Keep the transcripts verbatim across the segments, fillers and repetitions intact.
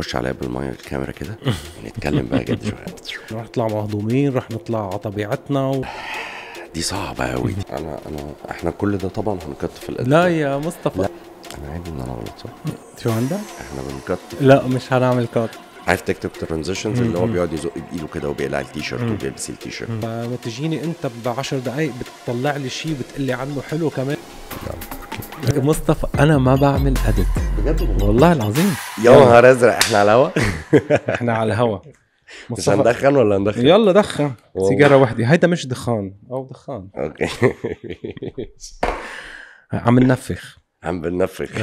خش عليا بالميه الكاميرا كده نتكلم بقى جد شويه. راح نطلع مهضومين، راح نطلع على طبيعتنا و... دي صعبه قوي. انا انا احنا كل ده طبعا هنكت في الأدب. لا يا مصطفى، لا انا عادي ان انا غلط صح؟ شو عندك؟ احنا بنكت. لا مش هنعمل كات. عارف تيك توك ترانزيشنز اللي هو بيقعد يزق بايده كده وبيقلع التيشيرت وبيلبس التيشيرت. لما تجيني انت ب عشر دقائق بتطلع لي شيء بتقول لي عنه حلو كمان. مصطفى انا ما بعمل اديت بجد والله العظيم. يا نهار ازرق، احنا على الهوا. احنا على الهوا. مش هندخن ولا هندخن؟ يلا دخن سيجاره واحده. هيدا مش دخان او دخان. اوكي. عم ننفخ. عم بننفخ.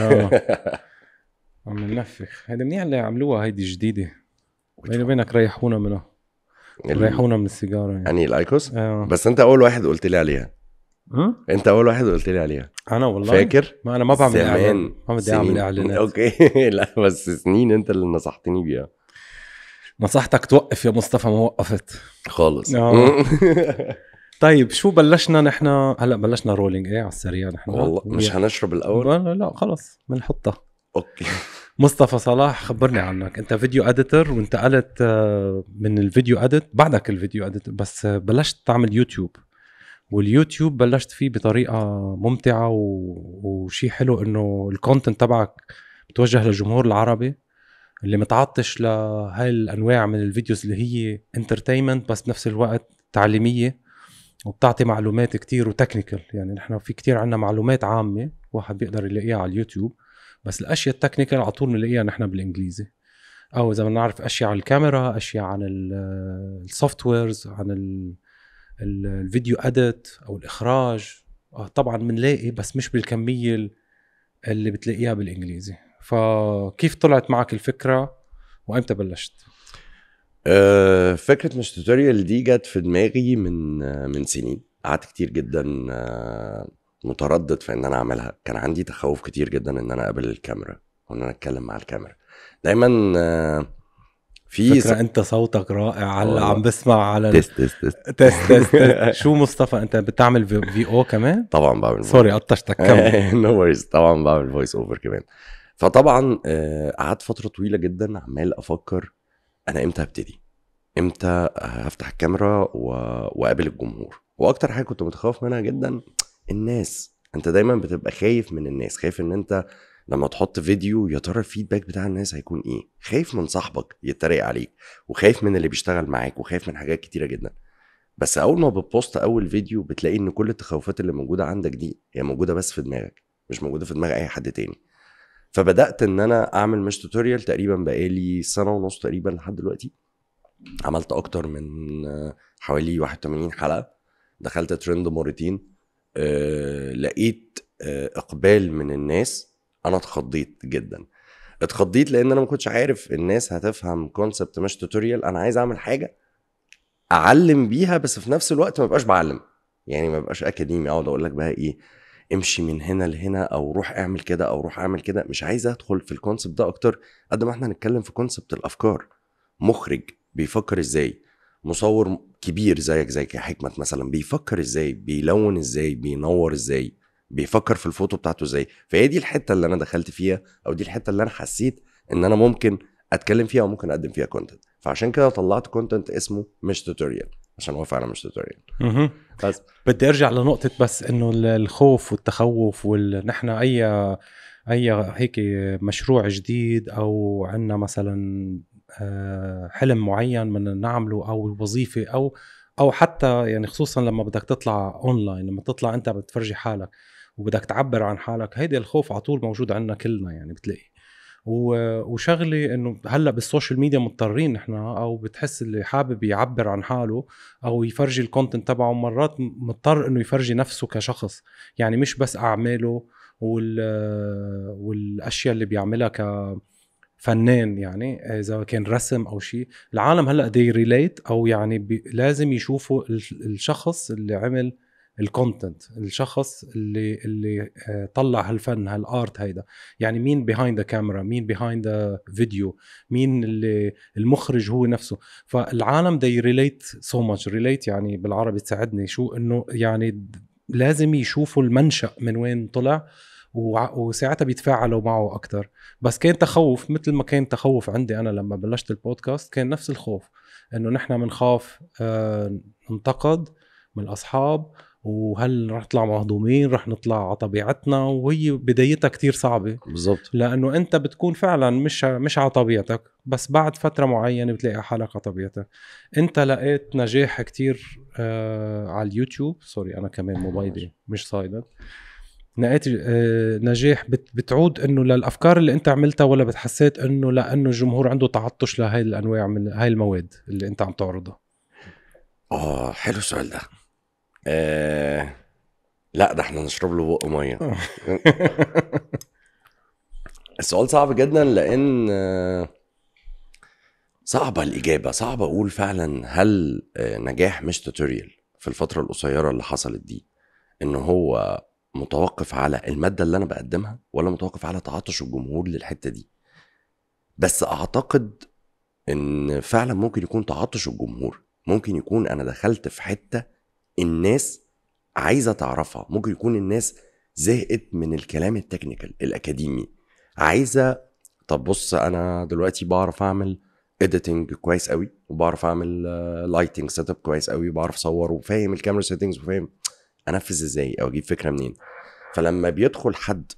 عم ننفخ. هيدا منيح اللي عملوها، هيدي جديده بيني وبينك، ريحونا منها، ريحونا من السيجاره يعني. يعني الايكوس. أوه. بس انت اول واحد قلت لي عليها. انت اول واحد قلت لي عليها. انا والله فاكر. ما انا ما بعمل اعلان، ما بدي اعمل اعلانات. اوكي. لا بس سنين انت اللي نصحتني بيها. نصحتك توقف يا مصطفى، ما وقفت خالص. طيب شو بلشنا نحن هلا؟ بلشنا رولينج ايه على السريع نحن والله. مش هنشرب الاول؟ لا خلص بنحطها. اوكي. مصطفى صلاح خبرني عنك، انت فيديو اديتر وانتقلت من الفيديو اديت بعدك الفيديو اديت، بس بلشت تعمل يوتيوب، واليوتيوب بلشت فيه بطريقه ممتعه وشيء حلو انه الكونتنت تبعك بتوجه للجمهور العربي اللي متعطش لهاي الانواع من الفيديوز اللي هي انترتينمنت بس بنفس الوقت تعليميه وبتعطي معلومات كتير وتكنيكال. يعني نحن في كتير عندنا معلومات عامه واحد بيقدر يلاقيها على اليوتيوب، بس الاشياء التكنيكال على طول بنلاقيها نحن بالانجليزي، او اذا بدنا نعرف اشياء عن الكاميرا، اشياء عن السوفت ويرز، عن ال الفيديو اديت او الاخراج، طبعا بنلاقي بس مش بالكميه اللي بتلاقيها بالانجليزي. فكيف طلعت معك الفكره وامتى بلشت؟ أه فكره مش توتوريال دي جت في دماغي من من سنين. قعدت كتير جدا متردد في ان انا اعملها. كان عندي تخوف كتير جدا ان انا اقابل الكاميرا وان انا اتكلم مع الكاميرا دايما. في فكرة س... انت صوتك رائع على اللي عم بسمع على تست تست تست تست تست. شو مصطفى انت بتعمل في... في او كمان؟ طبعا بعمل. سوري قطشتك. نو وريز. طبعا بعمل فويس اوفر كمان. فطبعا قعدت فتره طويله جدا عمال افكر انا امتى هبتدي، امتى هفتح الكاميرا و... واقابل الجمهور. واكتر حاجه كنت متخوف منها جدا الناس. انت دايما بتبقى خايف من الناس، خايف ان انت لما تحط فيديو يا ترى الفيدباك بتاع الناس هيكون ايه؟ خايف من صاحبك يتريق عليك، وخايف من اللي بيشتغل معاك، وخايف من حاجات كتيره جدا. بس اول ما بتبوست اول فيديو بتلاقي ان كل التخوفات اللي موجوده عندك دي هي موجوده بس في دماغك، مش موجوده في دماغ اي حد تاني. فبدات ان انا اعمل مش توتوريال تقريبا بقالي سنه ونص تقريبا لحد دلوقتي. عملت اكتر من حوالي واحد وثمانين حلقه، دخلت ترند مرتين، أه لقيت اقبال من الناس. انا اتخضيت جدا، اتخضيت لان انا ما كنتش عارف الناس هتفهم كونسبت مش توتوريال. انا عايز اعمل حاجه اعلم بيها بس في نفس الوقت ما بقاش بعلم، يعني ما بقاش اكاديمي اقعد اقول لك بقى ايه امشي من هنا لهنا او روح اعمل كده او روح اعمل كده. مش عايز ادخل في الكونسبت ده اكتر قد ما احنا هنتكلم في كونسبت الافكار. مخرج بيفكر ازاي، مصور كبير زيك زي حكمت مثلا بيفكر ازاي، بيلون ازاي، بينور ازاي، بيفكر في الفوتو بتاعته ازاي. فهي دي الحته اللي انا دخلت فيها، او دي الحته اللي انا حسيت ان انا ممكن اتكلم فيها وممكن اقدم فيها كونتنت. فعشان كده طلعت كونتنت اسمه مش توتوريال عشان هو فعلا مش توتوريال. اها بس بدي ارجع لنقطه بس انه الخوف والتخوف ونحن اي اي هيك مشروع جديد او عندنا مثلا حلم معين من نعمله او وظيفه او او حتى يعني خصوصا لما بدك تطلع اونلاين، لما تطلع انت بتفرجي حالك وبدك تعبر عن حالك، هيدا الخوف على طول موجود عندنا كلنا يعني بتلاقي. وشغلي انه هلا بالسوشيال ميديا مضطرين نحن، او بتحس اللي حابب يعبر عن حاله او يفرجي الكونتنت تبعه مرات مضطر انه يفرجي نفسه كشخص، يعني مش بس اعماله وال والاشياء اللي بيعملها كفنان. يعني اذا كان رسم او شيء، العالم هلا دي ريليت او يعني لازم يشوفوا الشخص اللي عمل الكونتنت، الشخص اللي اللي طلع هالفن هالارت هيدا. يعني مين بيهايند ذا كاميرا، مين بيهايند ذا فيديو، مين اللي المخرج هو نفسه. فالعالم ده ريليت سو ماتش. ريليت يعني بالعربي تساعدني شو انه يعني لازم يشوفوا المنشأ من وين طلع وساعتها بيتفاعلوا معه اكثر. بس كان تخوف مثل ما كان تخوف عندي انا لما بلشت البودكاست، كان نفس الخوف انه نحن بنخاف ننتقد من الاصحاب، وهل رح نطلع مهضومين، رح نطلع على طبيعتنا، وهي بدايتها كتير صعبة. بالضبط، لأنه أنت بتكون فعلا مش مش على طبيعتك، بس بعد فترة معينة بتلاقي حالك على طبيعتك. أنت لقيت نجاح كتير آه على اليوتيوب. سوري أنا كمان موبايلي مش صايدة. لقيت آه نجاح بت بتعود إنه للأفكار اللي أنت عملتها، ولا بتحسيت إنه لأنه الجمهور عنده تعطش لهاي الأنواع من هاي المواد اللي أنت عم تعرضها؟ آه حلو السؤال ده. آه لا ده احنا نشرب له بق ميه. السؤال صعب جدا، لان صعبه الاجابه، صعب اقول فعلا هل نجاح مش توتوريال في الفتره القصيره اللي حصلت دي، ان هو متوقف على الماده اللي انا بقدمها، ولا متوقف على تعطش الجمهور للحته دي. بس اعتقد ان فعلا ممكن يكون تعطش الجمهور، ممكن يكون انا دخلت في حته الناس عايزة تعرفها، ممكن يكون الناس زهقت من الكلام التكنيكال الأكاديمي، عايزة طب بص أنا دلوقتي بعرف أعمل editing كويس قوي، وبعرف أعمل lighting setup كويس قوي، وبعرف أصور وفاهم الكاميرا settings، وفاهم أنفذ إزاي أو أجيب فكرة منين. فلما بيدخل حد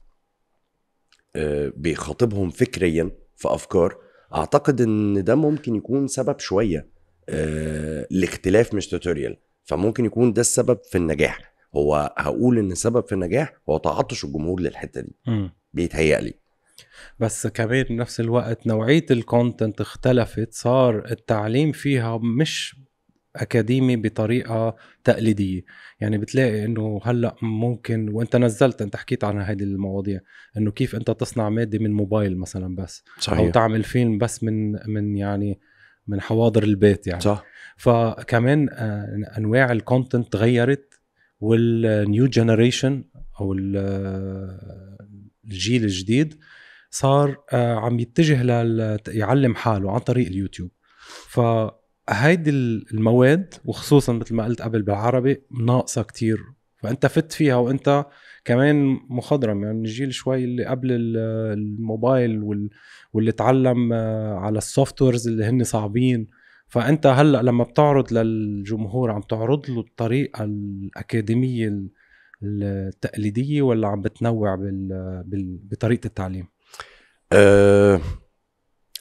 بيخاطبهم فكريا في أفكار، أعتقد إن ده ممكن يكون سبب شوية الاختلاف مش توتوريال. فممكن يكون ده السبب في النجاح. هو هقول ان السبب في النجاح هو تعطش الجمهور للحته دي، بيتهيألي. بس كمان بنفس الوقت نوعيه الكونتنت اختلفت، صار التعليم فيها مش اكاديمي بطريقه تقليديه. يعني بتلاقي انه هلا ممكن، وانت نزلت انت حكيت عن هذه المواضيع، انه كيف انت تصنع ماده من موبايل مثلا بس، صحيح. او تعمل فيلم بس من من يعني من حواضر البيت يعني، صح. فكمان انواع الكونتنت تغيرت، والنيو جنريشن او الجيل الجديد صار عم يتجه ليعلم حاله عن طريق اليوتيوب. فهيدي المواد وخصوصا مثل ما قلت قبل بالعربي ناقصه كتير، فانت فت فيها وانت كمان مخضرم. يعني الجيل شوي اللي قبل الموبايل وال... واللي اتعلم على السوفت ويرز اللي هن صعبين. فانت هلا لما بتعرض للجمهور عم تعرض له الطريقه الاكاديميه التقليديه، ولا عم بتنوع بال... بال... بطريقه التعليم؟ أه...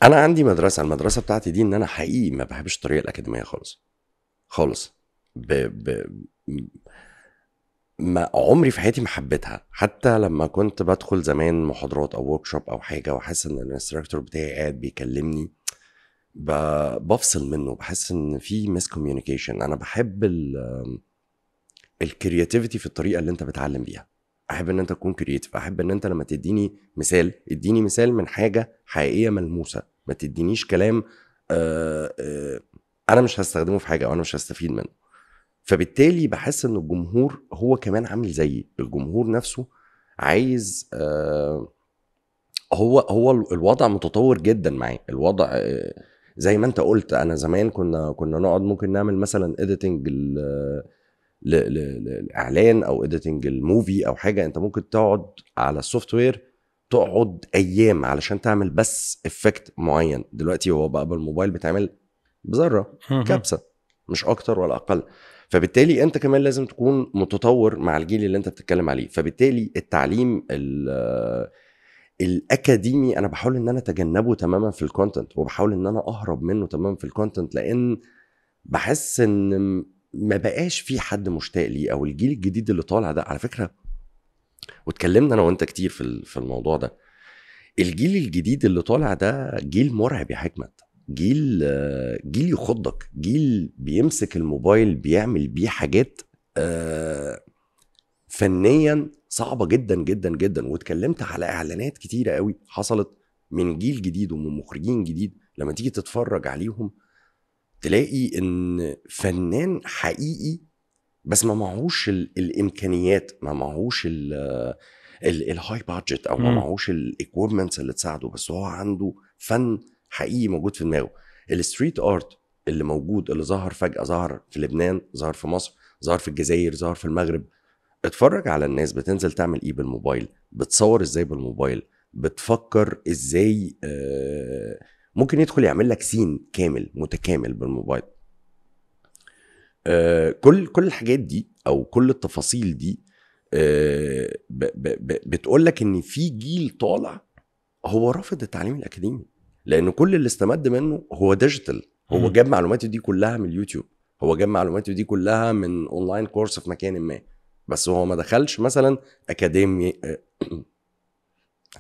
انا عندي مدرسه، المدرسه بتاعتي دي ان انا حقيقي ما بحبش الطريقه الاكاديميه خالص خالص. ب... ب... ما عمري في حياتي ما حبيتها. حتى لما كنت بدخل زمان محاضرات او وركشوب او حاجه، واحس ان الانستراكتور بتاعي قاعد بيكلمني، بفصل منه، بحس ان في مس كوميونيكيشن. انا بحب الكرياتيفيتي في الطريقه اللي انت بتعلم بيها. احب ان انت تكون كرياتيف، احب ان انت لما تديني مثال اديني مثال من حاجه حقيقيه ملموسه، ما تدينيش كلام آآ آآ انا مش هستخدمه في حاجه او انا مش هستفيد منه. فبالتالي بحس ان الجمهور هو كمان عامل زيي، الجمهور نفسه عايز آه هو هو الوضع متطور جدا معي. الوضع آه زي ما انت قلت، انا زمان كنا كنا نقعد ممكن نعمل مثلا اديتنج للاعلان او اديتنج الموفي او حاجه، انت ممكن تقعد على السوفت وير تقعد ايام علشان تعمل بس افكت معين. دلوقتي هو بقى بالموبايل بتعمل بذره كبسه مش اكتر ولا اقل. فبالتالي انت كمان لازم تكون متطور مع الجيل اللي انت بتتكلم عليه. فبالتالي التعليم الاكاديمي انا بحاول ان انا اتجنبه تماما في الكونتنت، وبحاول ان انا اهرب منه تماما في الكونتنت، لان بحس ان ما بقاش في حد مشتاق ليه، او الجيل الجديد اللي طالع ده على فكره، واتكلمنا انا وانت كتير في في الموضوع ده. الجيل الجديد اللي طالع ده جيل مرعب يا حكمت، جيل جيل يخضك، جيل بيمسك الموبايل بيعمل بيه حاجات فنيا صعبه جدا جدا جدا. واتكلمت على اعلانات كتيره قوي حصلت من جيل جديد ومن مخرجين جديد، لما تيجي تتفرج عليهم تلاقي ان فنان حقيقي بس ما معهوش الامكانيات، ما معهوش الهاي بادجت، او ما معهوش الاكويبمنتس اللي تساعده، بس هو عنده فن حقيقي موجود في دماغه. الستريت ارت اللي موجود، اللي ظهر فجأة، ظهر في لبنان، ظهر في مصر، ظهر في الجزائر، ظهر في المغرب، اتفرج على الناس بتنزل تعمل ايه بالموبايل، بتصور ازاي بالموبايل، بتفكر ازاي. آه ممكن يدخل يعمل لك سين كامل متكامل بالموبايل. آه كل كل الحاجات دي او كل التفاصيل دي آه بتقول لك ان في جيل طالع هو رافض التعليم الاكاديمي، لانه كل اللي استمد منه هو ديجيتال. هو جاب معلوماته دي كلها من اليوتيوب، هو جاب معلوماته دي كلها من اونلاين كورس في مكان ما، بس هو ما دخلش مثلا اكاديمي.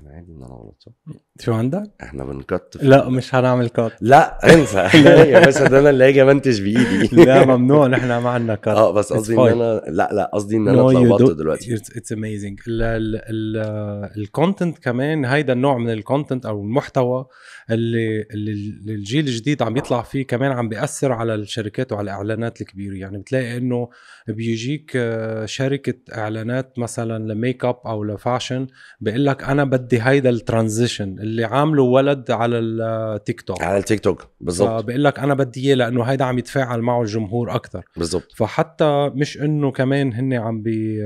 انا عادي ان انا غلط صح؟ شو عندك؟ احنا بنكتف. لا مش هنعمل كات. لا انسى يا باشا، ده انا اللي هاجي امنتج بايدي. لا ممنوع، نحن ما عندنا كات. اه بس قصدي ان انا لا لا قصدي ان انا اتلخبطت دلوقتي. اتس اميزنج الكونتنت كمان، هيدا النوع من الكونتنت او المحتوى اللي اللي الجيل الجديد عم يطلع فيه كمان عم بيأثر على الشركات وعلى الاعلانات الكبيره. يعني بتلاقي انه بيجيك شركه اعلانات مثلا لميك اب او لفاشن بيقول لك انا بدي هيدا الترانزيشن اللي عامله ولد على التيك توك على التيك توك بالظبط، بقول لك انا بدي اياه لانه هيدا عم يتفاعل معه الجمهور اكثر بالظبط. فحتى مش انه كمان هن عم بي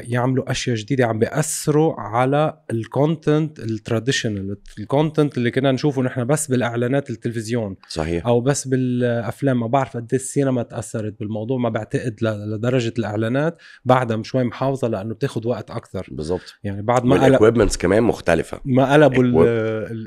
يعملوا اشياء جديده، عم بيأثروا على الكونتنت التراديشنال، الكونتنت اللي كنا نشوفه نحن بس بالاعلانات التلفزيون صحيح او بس بالافلام. ما بعرف قد ايه السينما تاثرت بالموضوع، ما بعتقد لدرجه الاعلانات بعدها شوي محافظه لانه بتاخد وقت اكثر بالظبط. يعني بعد ما الاكويبمنتس كمان مختلفه، ما قلبوا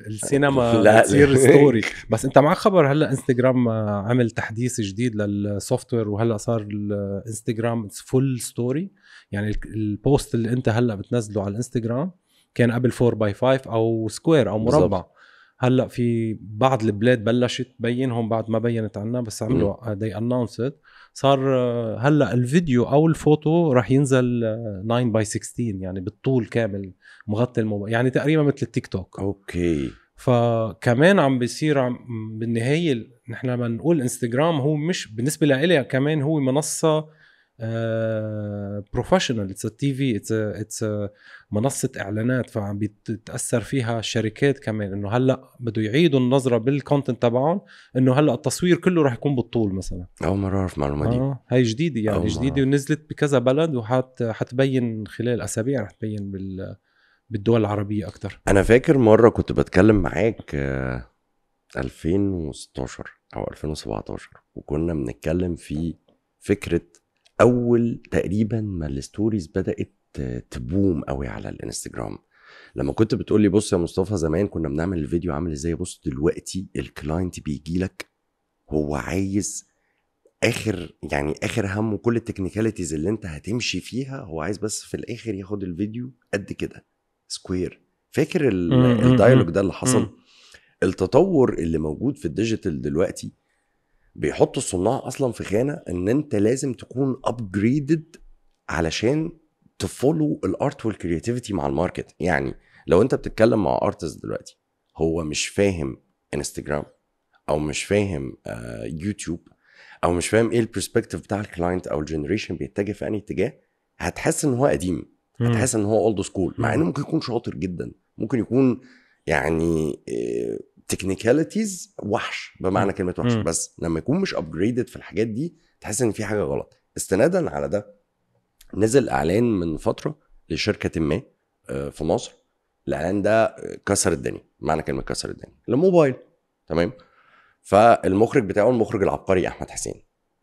السينما تصير ستوري بس. انت معك خبر هلا انستغرام عمل تحديث جديد للسوفت وير، وهلا صار الانستغرام فول ستوري. يعني البوست اللي انت هلا بتنزله على الانستغرام كان قبل فور باي فايف او سكوير او مربع بالزبط. هلا في بعض البلاد بلشت تبينهم بعد ما بينت عنا، بس عملوا دي اناونسد صار هلا الفيديو او الفوتو راح ينزل ناين باي سكستين، يعني بالطول كامل مغطي الموبايل، يعني تقريبا مثل التيك توك. اوكي فكمان عم بيصير عم بالنهايه نحن لما نقول انستغرام هو مش بالنسبه لإلي كمان هو منصه بروفيشنال، اتس تي في، اتس اتس منصه اعلانات. فعم بتتاثر فيها الشركات كمان انه هلا بده يعيدوا النظره بالكونتنت تبعهم انه هلا التصوير كله راح يكون بالطول مثلا. اول مره اعرف معلومه دي. آه هاي جديده، يعني جديده ونزلت بكذا بلد وحت حتبين خلال اسابيع، رح تبين بال بالدول العربيه اكثر. انا فاكر مره كنت بتكلم معاك ألفين وستاشر او ألفين وسبعتاشر وكنا بنتكلم في فكره اول تقريبا ما الستوريز بدات تبوم قوي على الانستجرام، لما كنت بتقول لي بص يا مصطفى زمان كنا بنعمل الفيديو عامل ازاي، بص دلوقتي الكلاينت بيجي لك هو عايز اخر يعني اخر همه كل التكنيكاليتيز اللي انت هتمشي فيها، هو عايز بس في الاخر ياخد الفيديو قد كده سكوير. فاكر الدايلوج ده اللي حصل؟ التطور اللي موجود في الديجيتال دلوقتي بيحطوا الصناع اصلا في خانه ان انت لازم تكون ابجريدد علشان تفولو الارت والكرياتيفيتي مع الماركت. يعني لو انت بتتكلم مع ارتست دلوقتي هو مش فاهم انستجرام او مش فاهم آه يوتيوب او مش فاهم ايه البرسبكتيف بتاع الكلاينت او الجنريشن بيتجه في انهي اتجاه، هتحس ان هو قديم، هتحس ان هو اولد سكول، مع انه ممكن يكون شاطر جدا، ممكن يكون يعني آه تكنيكاليتيز وحش بمعنى كلمه وحش، بس لما يكون مش ابجريدد في الحاجات دي تحس ان في حاجه غلط. استنادا على ده نزل اعلان من فتره لشركه ما في مصر، الاعلان ده كسر الدنيا بمعنى كلمه كسر الدنيا للموبايل تمام. فالمخرج بتاعه المخرج العبقري احمد حسين،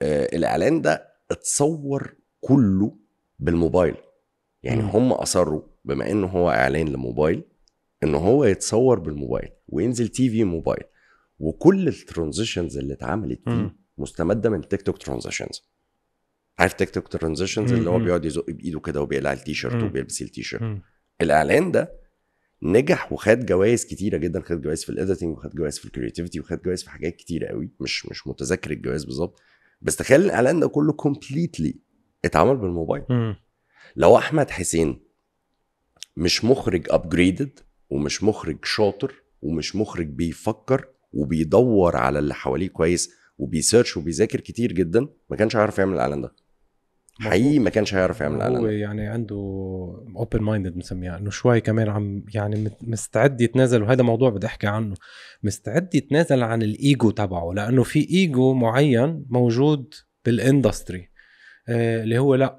الاعلان ده اتصور كله بالموبايل، يعني هم اصروا بما انه هو اعلان لموبايل ان هو يتصور بالموبايل وينزل تي في موبايل، وكل الترانزيشنز اللي اتعملت فيه مستمده من تيك توك ترانزيشنز. عارف تيك توك ترانزيشنز اللي هو بيقعد يزق بايده كده وبيقلع التيشيرت وبيلبس التيشيرت. الاعلان ده نجح وخد جوائز كتيره جدا، خد جوائز في الاديتنج وخد جوائز في الكرياتيفيتي وخد جوائز في حاجات كتيره قوي، مش مش متذكر الجوائز بالظبط، بس تخيل الاعلان ده كله كومبليتلي اتعمل بالموبايل. مم. لو احمد حسين مش مخرج ابجريدد ومش مخرج شاطر ومش مخرج بيفكر وبيدور على اللي حواليه كويس وبيسيرش وبيذاكر كتير جدا، ما كانش هيعرف يعمل الاعلان ده حقيقي، ما كانش هيعرف يعمل الاعلان ده. هو يعني عنده اوبن مايندد بنسميها، انه شوي كمان عم يعني مستعد يتنازل، وهذا موضوع بدي احكي عنه، مستعد يتنازل عن الايجو تبعه، لانه في ايجو معين موجود بالاندستري اللي هو لا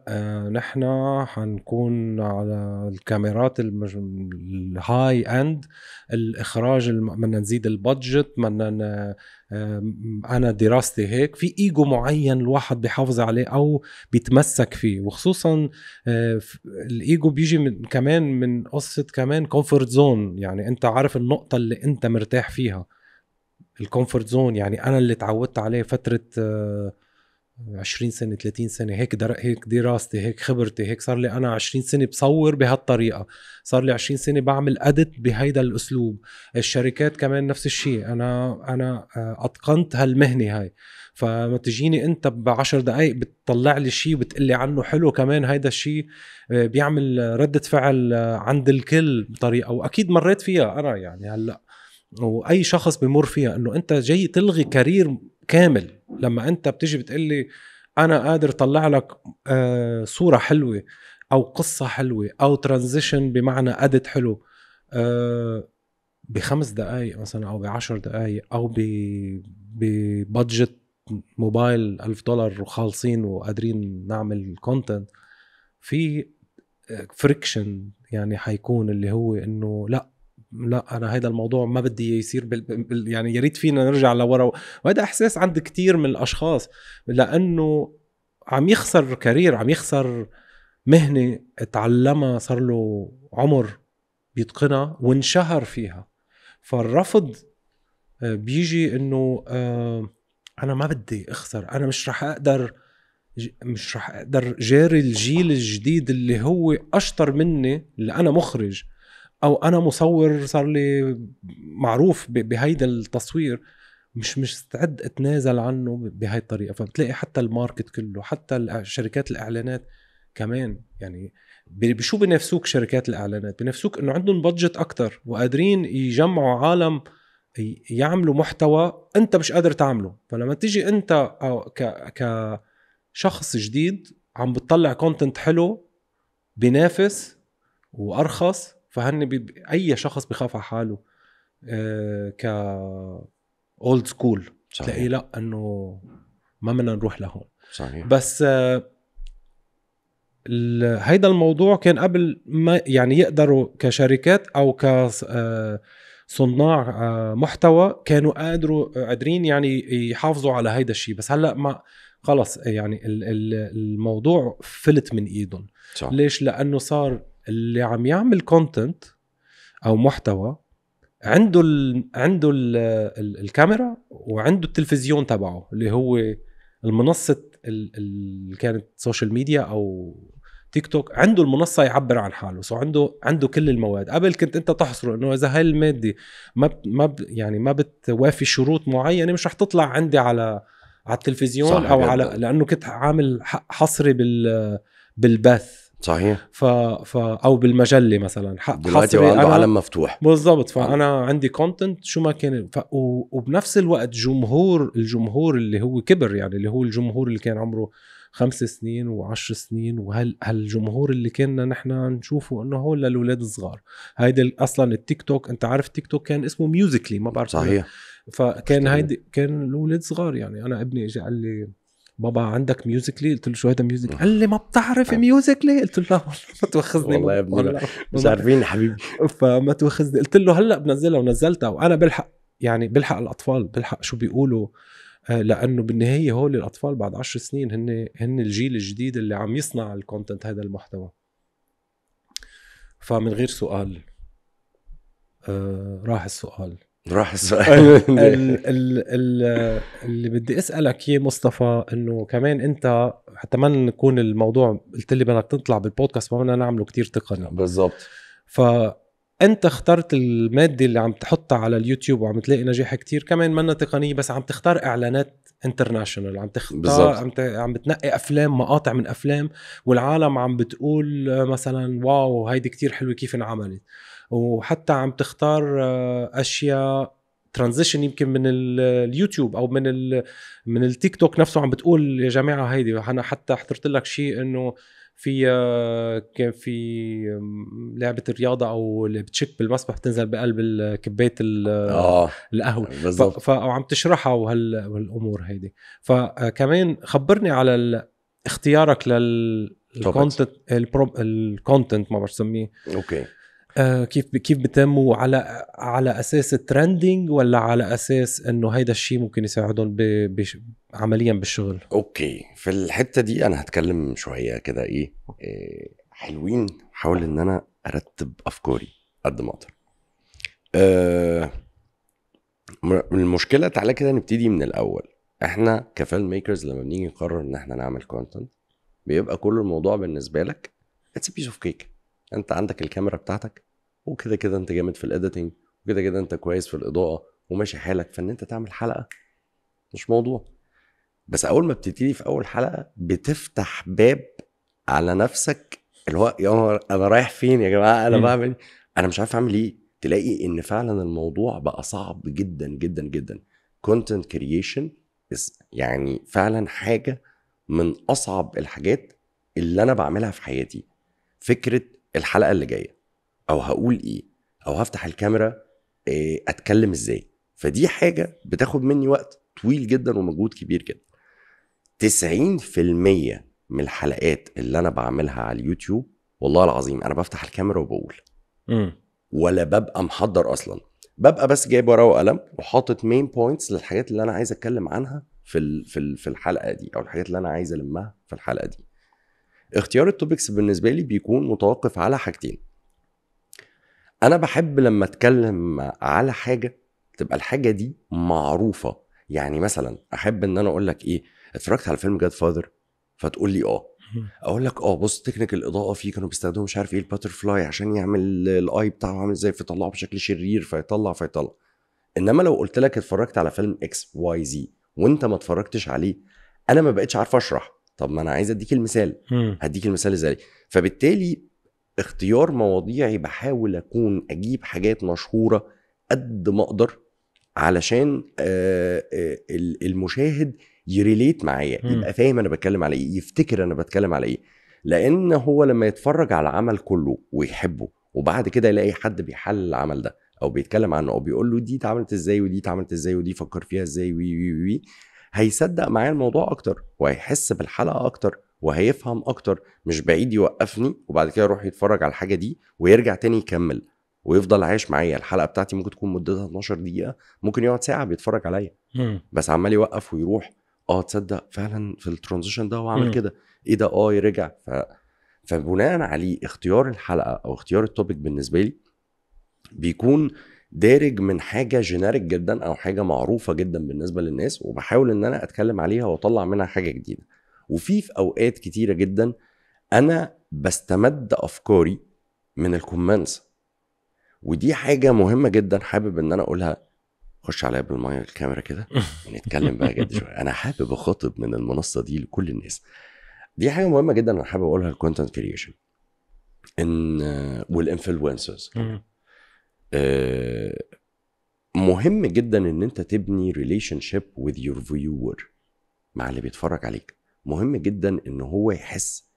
نحن حنكون على الكاميرات الهاي اند، الاخراج بدنا نزيد البادجت، بدنا انا دراستي هيك، في ايجو معين الواحد بيحافظ عليه او بيتمسك فيه، وخصوصا الايجو بيجي من كمان من قصه كمان كومفورت زون، يعني انت عارف النقطه اللي انت مرتاح فيها، الكومفورت زون يعني انا اللي تعودت عليه فتره عشرين سنة ثلاثين سنة هيك در... هيك دراستي هيك خبرتي هيك، صار لي أنا عشرين سنة بصور بهالطريقة، صار لي عشرين سنة بعمل أدت بهيدا الأسلوب، الشركات كمان نفس الشيء، أنا أنا أتقنت هالمهنة هاي، فما تجيني أنت بعشر دقايق بتطلع لي شيء وبتقلي عنه حلو، كمان هيدا الشيء بيعمل ردة فعل عند الكل بطريقة، وأكيد مريت فيها أنا يعني هلأ، وأي شخص بمر فيها، أنه أنت جاي تلغي كارير كامل لما انت بتجي بتقلي انا قادر طلع لك آه صورة حلوة او قصة حلوة او ترانزيشن بمعنى ادت حلو آه بخمس دقايق مثلا او بعشر دقايق او ببادجت موبايل الف دولار وخالصين وقادرين نعمل كونتنت، في فريكشن يعني حيكون اللي هو انه لا لا انا هيدا الموضوع ما بدي يصير بال... بال... يعني يا ريت فينا نرجع لورا، وهذا احساس عند كتير من الاشخاص، لانه عم يخسر كارير، عم يخسر مهنه اتعلمها صار له عمر بيتقنها وانشهر فيها، فالرفض بيجي انه انا ما بدي اخسر، انا مش رح اقدر مش رح اقدر جاري الجيل الجديد اللي هو اشطر مني، اللي انا مخرج او انا مصور صار لي معروف بهيدا التصوير، مش مستعد اتنازل عنه بهاي الطريقه، فبتلاقي حتى الماركت كله، حتى شركات الاعلانات كمان، يعني بشو بنفسوك شركات الاعلانات؟ بنفسوك انه عندهم بادجت اكتر وقادرين يجمعوا عالم يعملوا محتوى انت مش قادر تعمله، فلما تيجي انت كشخص جديد عم بتطلع كونتنت حلو بينافس وارخص، فهن بي... اي شخص بخاف على حاله آه ك اولد سكول، تلاقيه لا انه ما بدنا نروح لهون. صحيح. بس آه ال... هيدا الموضوع كان قبل ما يعني يقدروا كشركات او كصناع آه محتوى كانوا قادروا قادرين يعني يحافظوا على هيدا الشيء، بس هلا ما خلص يعني ال... ال... الموضوع فلت من ايدهم. صح. ليش؟ لانه صار اللي عم يعمل كونتنت او محتوى عنده ال عنده ال ال الكاميرا وعنده التلفزيون تبعه اللي هو المنصه اللي كانت سوشيال ميديا او تيك توك، عنده المنصه يعبر عن حاله، سو عنده عنده كل المواد. قبل كنت انت تحصره انه اذا هاي الماده ما ما يعني ما بتوافي شروط معينه مش رح تطلع عندي على على التلفزيون او على، لانه كنت عامل حصري بال بالبث. صحيح. ف... ف... او بالمجله مثلا دلوقتي عنده عالم مفتوح بالضبط، فانا عندي كونتنت شو ما كان ف... و... وبنفس الوقت جمهور الجمهور اللي هو كبر، يعني اللي هو الجمهور اللي كان عمره خمس سنين وعشر سنين، وهل هالجمهور اللي كنا نحن نشوفه انه هو للاولاد الصغار. هيدي اصلا التيك توك، انت عارف التيك توك كان اسمه ميوزيكلي، ما بعرف. صحيح. فكان هيدي كان الاولاد صغار، يعني انا ابني اجى قال لي بابا عندك ميوزيكلي، قلت له شو هذا ميوزيكلي؟ قال لي ما بتعرف ميوزيكلي، قلت له لا ما تواخذني والله يا ابني مش عارفين حبيبي، فما تواخذني، قلت له هلا بنزلها ونزلتها، وانا بلحق يعني بلحق الاطفال، بلحق شو بيقولوا، لانه بالنهايه هول الاطفال بعد عشر سنين هن هن الجيل الجديد اللي عم يصنع الكونتنت هذا المحتوى. فمن غير سؤال آه راح السؤال راح السؤال اللي بدي اسالك يا مصطفى، انه كمان انت حتى ما نكون الموضوع قلت لي بدك تطلع بالبودكاست ما بدنا نعمله كتير تقني بالضبط، فانت اخترت الماده اللي عم تحطها على اليوتيوب وعم تلاقي نجاح كتير، كمان منا تقنيه بس عم تختار اعلانات انترناشونال، عم تختار بالزبط. عم ت... عم بتنقي افلام، مقاطع من افلام والعالم عم بتقول مثلا واو هيدي كتير حلوه كيف انعملت، وحتى عم تختار اشياء ترانزيشن يمكن من اليوتيوب او من من التيك توك نفسه، عم بتقول يا جماعه هيدي انا حتى حضرت لك شيء انه في كان في لعبه الرياضه او اللي بتشك بالمسبح بتنزل بقلب كبايه القهوه فعم تشرحها وهالامور هيدي، فكمان خبرني على اختيارك لل الكونتنت الكونتنت ما بسميه اوكي آه كيف كيف بتموا على على اساس الترندنج ولا على اساس انه هيدا الشيء ممكن يساعدهم عمليا بالشغل. اوكي في الحته دي انا هتكلم شويه كده ايه, إيه حلوين. حاول ان انا ارتب افكاري قد ما اقدر. آه المشكله تعالى كده نبتدي من الاول. احنا كفيلم ميكرز لما بنيجي نقرر ان احنا نعمل كونتنت بيبقى كل الموضوع بالنسبه لك اتس بيس اوف كيك. انت عندك الكاميرا بتاعتك وكده كده انت جامد في الاديتنج وكده كده انت كويس في الاضاءه وماشي حالك, فان انت تعمل حلقه مش موضوع. بس اول ما بتبتدي في اول حلقه بتفتح باب على نفسك اللي هو يا انا رايح فين يا جماعه, انا بعمل انا مش عارف اعمل ايه. تلاقي ان فعلا الموضوع بقى صعب جدا جدا جدا. كونتنت كرييشن يعني فعلا حاجه من اصعب الحاجات اللي انا بعملها في حياتي. فكره الحلقه اللي جايه او هقول ايه او هفتح الكاميرا إيه اتكلم ازاي, فدي حاجه بتاخد مني وقت طويل جدا ومجهود كبير جدا. تسعين بالمية من الحلقات اللي انا بعملها على اليوتيوب والله العظيم انا بفتح الكاميرا وبقول ولا ببقى محضر اصلا, ببقى بس جايب ورقه وقلم وحاطط مين بوينتس للحاجات اللي انا عايز اتكلم عنها في في الحلقه دي او الحاجات اللي انا عايز المها في الحلقه دي. اختيار التوبكس بالنسبه لي بيكون متوقف على حاجتين. انا بحب لما اتكلم على حاجه تبقى الحاجه دي معروفه. يعني مثلا احب ان انا اقول لك ايه اتفرجت على فيلم جودفادر, فتقول لي اه, اقول لك اه بص تكنيك الاضاءه فيه كانوا بيستخدموا مش عارف ايه الباترفلاي عشان يعمل الاي بتاعه عامل ازاي فيطلعه بشكل شرير فيطلع فيطلع. انما لو قلت لك اتفرجت على فيلم اكس واي زي وانت ما اتفرجتش عليه انا ما بقتش عارف اشرح. طب ما انا عايز اديك المثال, هديك المثال ازاي. فبالتالي اختيار مواضيعي بحاول اكون اجيب حاجات مشهوره قد ما اقدر علشان المشاهد يريليت معايا, يبقى فاهم انا بتكلم على ايه, يفتكر انا بتكلم على ايه. لان هو لما يتفرج على العمل كله ويحبه وبعد كده يلاقي حد بيحلل العمل ده او بيتكلم عنه او بيقول له دي اتعملت ازاي ودي اتعملت ازاي ودي فكر فيها ازاي وي وي وي, هيصدق معايا الموضوع اكتر وهيحس بالحلقه اكتر وهيفهم اكتر. مش بعيد يوقفني وبعد كده يروح يتفرج على الحاجه دي ويرجع تاني يكمل ويفضل عايش معايا. الحلقه بتاعتي ممكن تكون مدتها اتناشر دقيقه, ممكن يقعد ساعه بيتفرج عليا بس عمال يوقف ويروح اه تصدق فعلا في الترانزيشن ده هو عمل كده ايه ده اه يرجع. ف... فبناء عليه اختيار الحلقه او اختيار التوبيك بالنسبه لي بيكون دارج من حاجه جينيريك جدا او حاجه معروفه جدا بالنسبه للناس وبحاول ان انا اتكلم عليها واطلع منها حاجه جديده. وفي في اوقات كتيره جدا انا بستمد افكاري من الكومنتس, ودي حاجه مهمه جدا حابب ان انا اقولها. خش عليا بالمايه الكاميرا كده نتكلم بقى جد شويه. انا حابب اخاطب من المنصه دي لكل الناس, دي حاجه مهمه جدا انا حابب اقولها. الكونتنت كرييشن ان والانفلونسرز مهم جدا ان انت تبني ريليشن شيب وذ يور فيور مع اللي بيتفرج عليك. مهم جدا ان هو يحس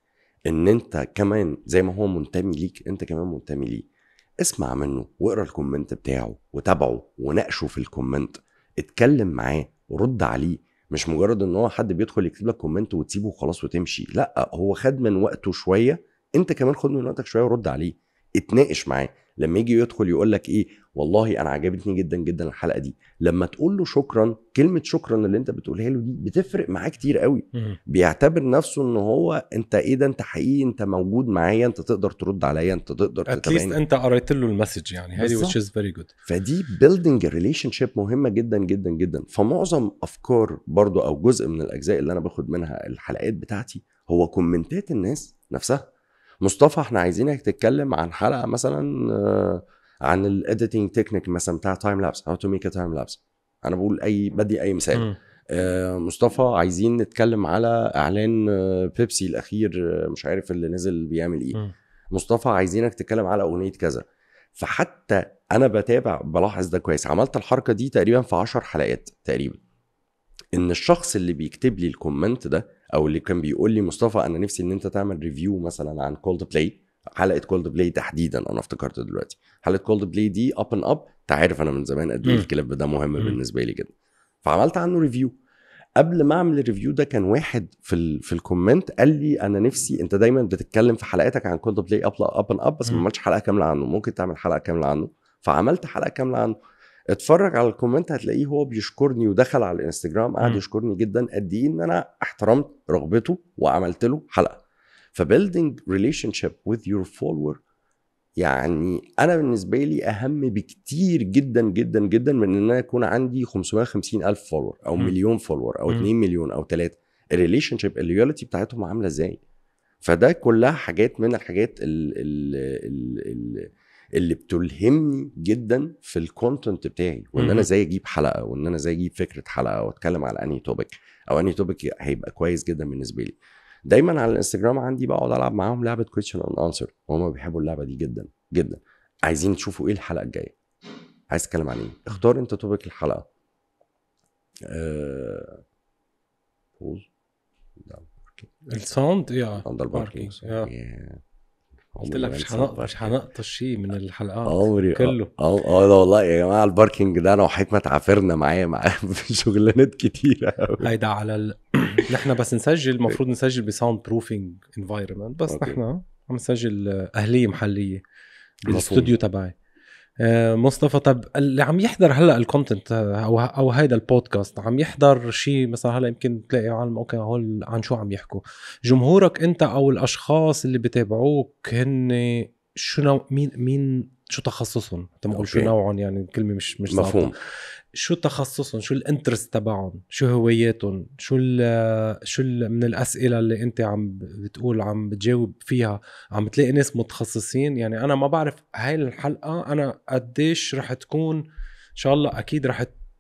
ان انت كمان زي ما هو منتمي ليك انت كمان منتمي ليه. اسمع منه واقرا الكومنت بتاعه وتابعه وناقشه في الكومنت, اتكلم معاه ورد عليه. مش مجرد ان هو حد بيدخل يكتب لك كومنت وتسيبه وخلاص وتمشي, لا هو خد من وقته شويه, انت كمان خد من وقتك شويه ورد عليه, اتناقش معاه. لما يجي يدخل يقول لك ايه والله انا عجبتني جدا جدا الحلقه دي, لما تقول له شكرا, كلمه شكرا اللي انت بتقولها له دي بتفرق معاه كتير قوي. بيعتبر نفسه ان هو انت ايه ده انت حقيقي انت موجود معايا, انت تقدر ترد عليا, انت تقدر تتابعني, انت قريت له المسج يعني هذه which is very good. فدي building a relationship مهمه جدا جدا جدا. فمعظم افكار برضو او جزء من الاجزاء اللي انا باخد منها الحلقات بتاعتي هو كومنتات الناس نفسها. مصطفى احنا عايزينك تتكلم عن حلقه مثلا عن الاديتنج تكنيك مثلا بتاع تايم لابس, هاو تو ميك تايم لابس, انا بقول اي بدي اي مثال. آه مصطفى عايزين نتكلم على اعلان بيبسي الاخير مش عارف اللي نزل بيعمل ايه. م. مصطفى عايزينك تتكلم على اغنيه كذا. فحتى انا بتابع بلاحظ ده كويس. عملت الحركه دي تقريبا في عشر حلقات تقريبا, ان الشخص اللي بيكتب لي الكومنت ده او اللي كان بيقول لي مصطفى انا نفسي ان انت تعمل ريفيو مثلا عن كولد بلاي, حلقه كولد بلاي تحديدا انا افتكرت دلوقتي حلقه كولد بلاي دي اب ان اب, انت عارف انا من زمان قد ايه الكليب ده مهم بالنسبه لي جدا, فعملت عنه ريفيو. قبل ما اعمل الريفيو ده كان واحد في ال... في الكومنت قال لي انا نفسي انت دايما بتتكلم في حلقاتك عن كولد بلاي اب اب اب بس ما عملتش حلقه كامله عنه، ممكن تعمل حلقه كامله عنه. فعملت حلقه كامله عنه. اتفرج على الكومنت هتلاقيه هو بيشكرني، ودخل على الانستجرام قعد يشكرني جدا قد ايه ان انا احترمت رغبته وعملت له حلقه. فبيلدينج ريليشن شيب وذ يور فولور يعني انا بالنسبه لي اهم بكتير جدا جدا جدا من ان انا يكون عندي خمسمية وخمسين الف فولور او م. مليون فولور او م. اتنين مليون او تلاتة. الريليشن شيب اللويالتي بتاعتهم عامله ازاي؟ فده كلها حاجات من الحاجات ال ال ال اللي بتلهمني جدا في الكونتنت بتاعي، وان انا ازاي اجيب حلقه، وان انا ازاي اجيب فكره حلقه، واتكلم على انهي توبيك او انهي توبيك هيبقى كويس جدا بالنسبه لي. دايما على الانستجرام عندي بقعد العب معاهم لعبه كويشن اند انسر، وهم بيحبوا اللعبه دي جدا جدا. عايزين تشوفوا ايه الحلقه الجايه، عايز اتكلم عن ايه، اختار انت توبيك الحلقه. ااا بوز الساوند يا قلت لك مش هنقطع مش هنقطش شيء من الحلقات عمري كله. اه اه والله يا جماعه الباركينج ده انا وحكمت عافرنا معاه معاه في شغلانات كتيره قوي. هيدا على ال... نحن بس نسجل المفروض نسجل بساوند بروفينج انفايرمنت، بس نحن عم نسجل اهليه محليه بالاستوديو تبعي. مصطفى طب اللي عم يحضر هلا الكونتنت او او هيدا البودكاست عم يحضر شيء مثلا هلا يمكن تلاقي عالم اوكي هول عن شو عم يحكوا جمهورك انت او الاشخاص اللي بتابعوك هن شو مين مين شو تخصصهم انت بقول شو نوعهم يعني الكلمه مش مش مفهوم شو تخصصهم شو الانترست تبعهم شو هواياتهم شو ال شو ال من الاسئله اللي انت عم بتقول عم بتجاوب فيها عم تلاقي ناس متخصصين. يعني انا ما بعرف هاي الحلقه انا قديش رح تكون ان شاء الله اكيد رح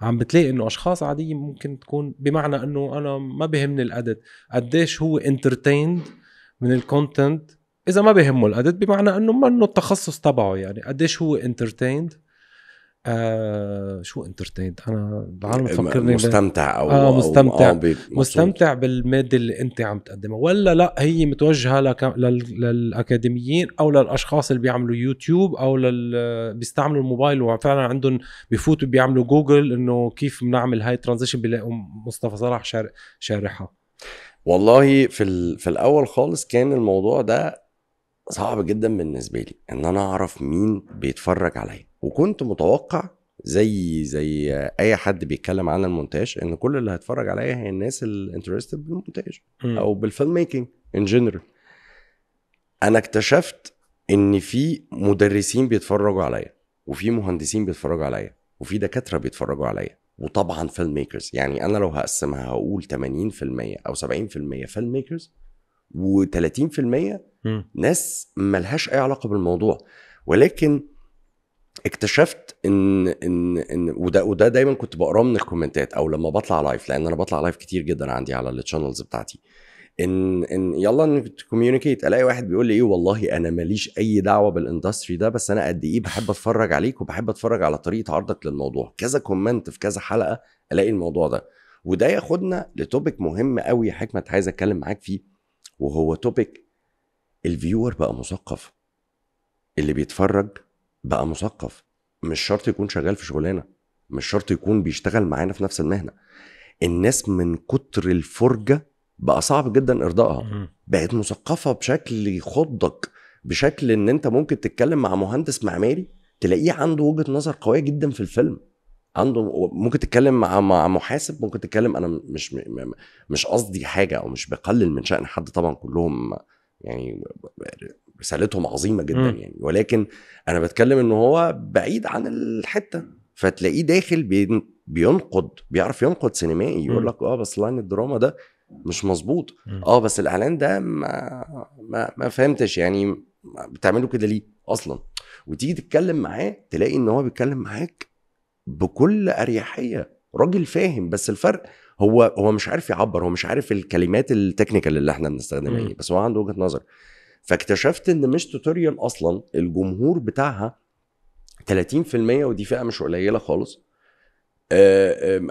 عم بتلاقي انه اشخاص عاديه ممكن تكون بمعنى انه انا ما بهمني الادت قديش هو انترتيند من الكونتنت اذا ما بهمه الادت بمعنى انه ما انه التخصص تبعه يعني قديش هو انترتيند آه شو انترتيند انا العالم بتفكرني مستمتع او آه مستمتع أو مستمتع بالماده اللي انت عم تقدمها ولا لا هي متوجهه للاكاديميين او للاشخاص اللي بيعملوا يوتيوب او لل بيستعملوا الموبايل وفعلا عندهم بيفوتوا بيعملوا جوجل انه كيف بنعمل هاي ترانزيشن بيلاقوا مصطفى صلاح شارح شارحها. والله في ال... في الاول خالص كان الموضوع ده صعب جدا بالنسبه لي ان انا اعرف مين بيتفرج عليا، وكنت متوقع زي زي اي حد بيتكلم عن المونتاج ان كل اللي هيتفرج عليا هي الناس الانترستد بالمونتاج او بالفيلم ميكنج ان جنرال. انا اكتشفت ان في مدرسين بيتفرجوا عليا، وفي مهندسين بيتفرجوا عليا، وفي دكاتره بيتفرجوا عليا، وطبعا فيلم ميكرز. يعني انا لو هقسمها هقول تمانين بالمية او سبعين بالمية فيلم ميكرز و30% ناس ملهاش اي علاقه بالموضوع. ولكن اكتشفت ان ان ان وده وده دايما كنت بقراه من الكومنتات او لما بطلع لايف، لان انا بطلع لايف كتير جدا عندي على التشانلز بتاعتي، ان ان يلا نكوميونيكيت. الاقي واحد بيقول لي ايه والله انا ماليش اي دعوه بالاندستري ده، بس انا قد ايه بحب اتفرج عليك وبحب اتفرج على طريقه عرضك للموضوع. كذا كومنت في كذا حلقه الاقي الموضوع ده، وده ياخدنا لتوبيك مهم قوي يا حكمت عايز اتكلم معاك فيه، وهو توبيك الفيور بقى مثقف. اللي بيتفرج بقى مثقف، مش شرط يكون شغال في شغلانه، مش شرط يكون بيشتغل معانا في نفس المهنه. الناس من كتر الفرجه بقى صعب جدا ارضائها، بقت مثقفه بشكل يخضك، بشكل ان انت ممكن تتكلم مع مهندس معماري تلاقيه عنده وجهه نظر قويه جدا في الفيلم، عنده ممكن تتكلم مع مع محاسب، ممكن تتكلم. انا مش مش قصدي حاجه او مش بقلل من شأن حد، طبعا كلهم يعني رسالتهم عظيمه جدا يعني، ولكن انا بتكلم ان هو بعيد عن الحته، فتلاقيه داخل بينقد، بيعرف ينقد سينمائي، يقول لك اه بس لاين الدراما ده مش مظبوط، اه بس الاعلان ده ما ما, ما فهمتش يعني بتعمله كده ليه اصلا. وتيجي تتكلم معاه تلاقي ان هو بيتكلم معاك بكل اريحيه، راجل فاهم، بس الفرق هو هو مش عارف يعبر، هو مش عارف الكلمات التكنيكال اللي احنا بنستخدمها، بس هو عنده وجهه نظر. فاكتشفت ان مش توتوريال اصلا، الجمهور بتاعها ثلاثين بالمية ودي فئه مش قليله خالص،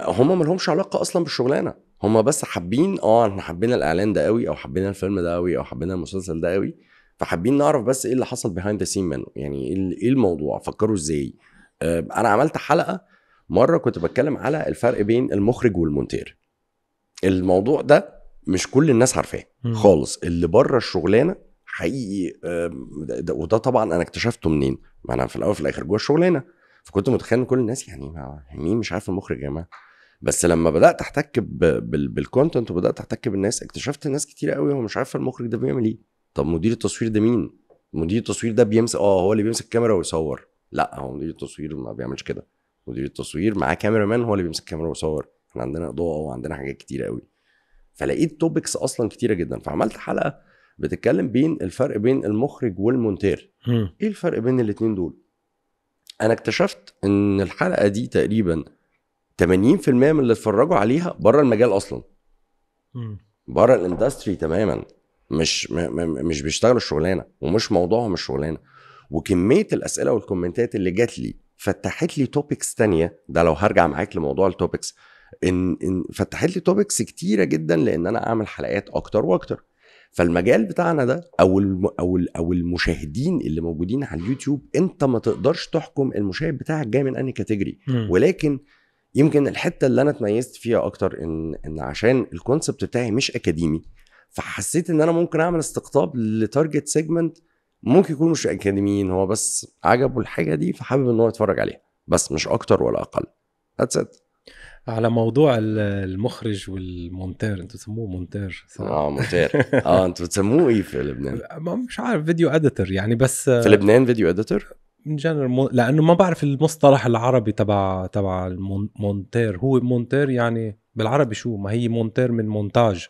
هم ملهمش علاقه اصلا بالشغلانه، هم بس حابين اه احنا حبينا الاعلان ده قوي، او حبينا الفيلم ده قوي، او حبينا المسلسل ده قوي، فحابين نعرف بس ايه اللي حصل بيهايند ذا سين منه، يعني ايه الموضوع، فكروا ازاي. انا عملت حلقه مره كنت بتكلم على الفرق بين المخرج والمونتير. الموضوع ده مش كل الناس عارفاه خالص، اللي بره الشغلانه حقيقي، وده طبعا انا اكتشفته منين، ما انا في الاول في الاخر جوه الشغلانه، فكنت متخيل ان كل الناس يعني مين مش عارف المخرج يا جماعه، بس لما بدات احتك بالكونتنت وبدات احتك بالناس اكتشفت ناس كتير قوي هو مش عارف المخرج ده بيعمل ايه. طب مدير التصوير ده مين؟ مدير التصوير ده بيمسك اه هو اللي بيمسك الكاميرا ويصور، لا هو مدير التصوير ما بيعملش كده، مدير التصوير معاه كاميرا مان هو اللي بيمسك الكاميرا ويصور، احنا عندنا اضاءه وعندنا حاجات كتير قوي. فلقيت توبكس اصلا كتيره جدا، فعملت حلقه بتتكلم بين الفرق بين المخرج والمونتير. ايه الفرق بين الاثنين دول؟ انا اكتشفت ان الحلقه دي تقريبا ثمانين بالمية من اللي اتفرجوا عليها بره المجال اصلا، بره الاندستري تماما، مش مش بيشتغلوا الشغلانه ومش موضوعهم الشغلانه. وكميه الاسئله والكومنتات اللي جات لي فتحت لي توبكس تانية، ده لو هرجع معاك لموضوع التوبكس، ان ان فتحت لي توبكس كتيره جدا، لان انا اعمل حلقات اكتر واكتر. فالمجال بتاعنا ده او او او المشاهدين اللي موجودين على اليوتيوب، انت ما تقدرش تحكم المشاهد بتاعك جاي من انهي كاتيجوري، ولكن يمكن الحته اللي انا اتميزت فيها اكتر ان ان عشان الكونسبت بتاعي مش اكاديمي، فحسيت ان انا ممكن اعمل استقطاب لتارجت سيجمنت ممكن يكون مش اكاديميين، هو بس عجبه الحاجه دي فحابب ان هو يتفرج عليها، بس مش اكتر ولا اقل. ذاتس ات. على موضوع المخرج والمونتير، انتوا بتسموه مونتير صح؟ اه مونتير اه انتوا بتسموه ايه في لبنان؟ مش عارف، فيديو اديتور يعني، بس في لبنان فيديو اديتور من جنرال، لانه ما بعرف المصطلح العربي تبع تبع المونتير. هو مونتير يعني بالعربي شو؟ ما هي مونتير من مونتاج،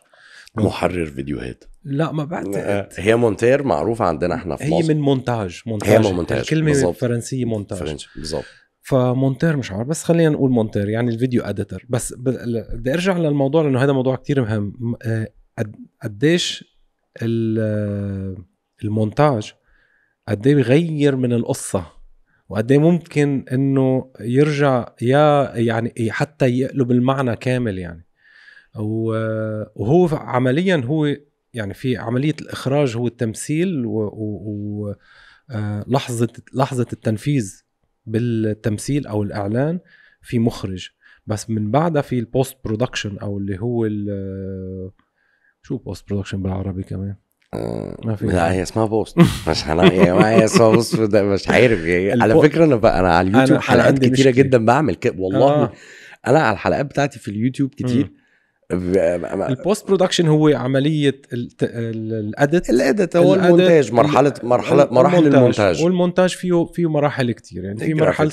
محرر فيديوهات. لا ما بعتقد هي مونتير معروفه عندنا احنا في مصر، هي من مونتاج، مونتاج هي مونتاج. الكلمه الفرنسيه مونتاج بالظبط، فمونتير مش عارف، بس خلينا نقول مونتير يعني الفيديو اديتور. بس بدي ارجع للموضوع لانه هذا موضوع كتير مهم. قديش المونتاج قد ايه بيغير من القصه، وقد ايه ممكن انه يرجع يا يعني حتى يقلب المعنى كامل يعني. وهو عمليا هو يعني في عمليه الاخراج هو التمثيل ولحظه لحظه التنفيذ بالتمثيل او الاعلان في مخرج، بس من بعدها في البوست برودكشن، او اللي هو شو بوست برودكشن بالعربي كمان ما في. لا هي اسمها بوست مش هنعمل يا جماعه صوص، مش عارف على فكره انا بقى انا على اليوتيوب حلقات كتيره جدا بعمل كده والله. آه. انا على الحلقات بتاعتي في اليوتيوب كتير. م. البوست برودكشن هو عمليه الاديت، الاديت هو المونتاج، مرحله مرحله مراحل المونتاج، والمونتاج فيه فيه مراحل كتير يعني، في مرحله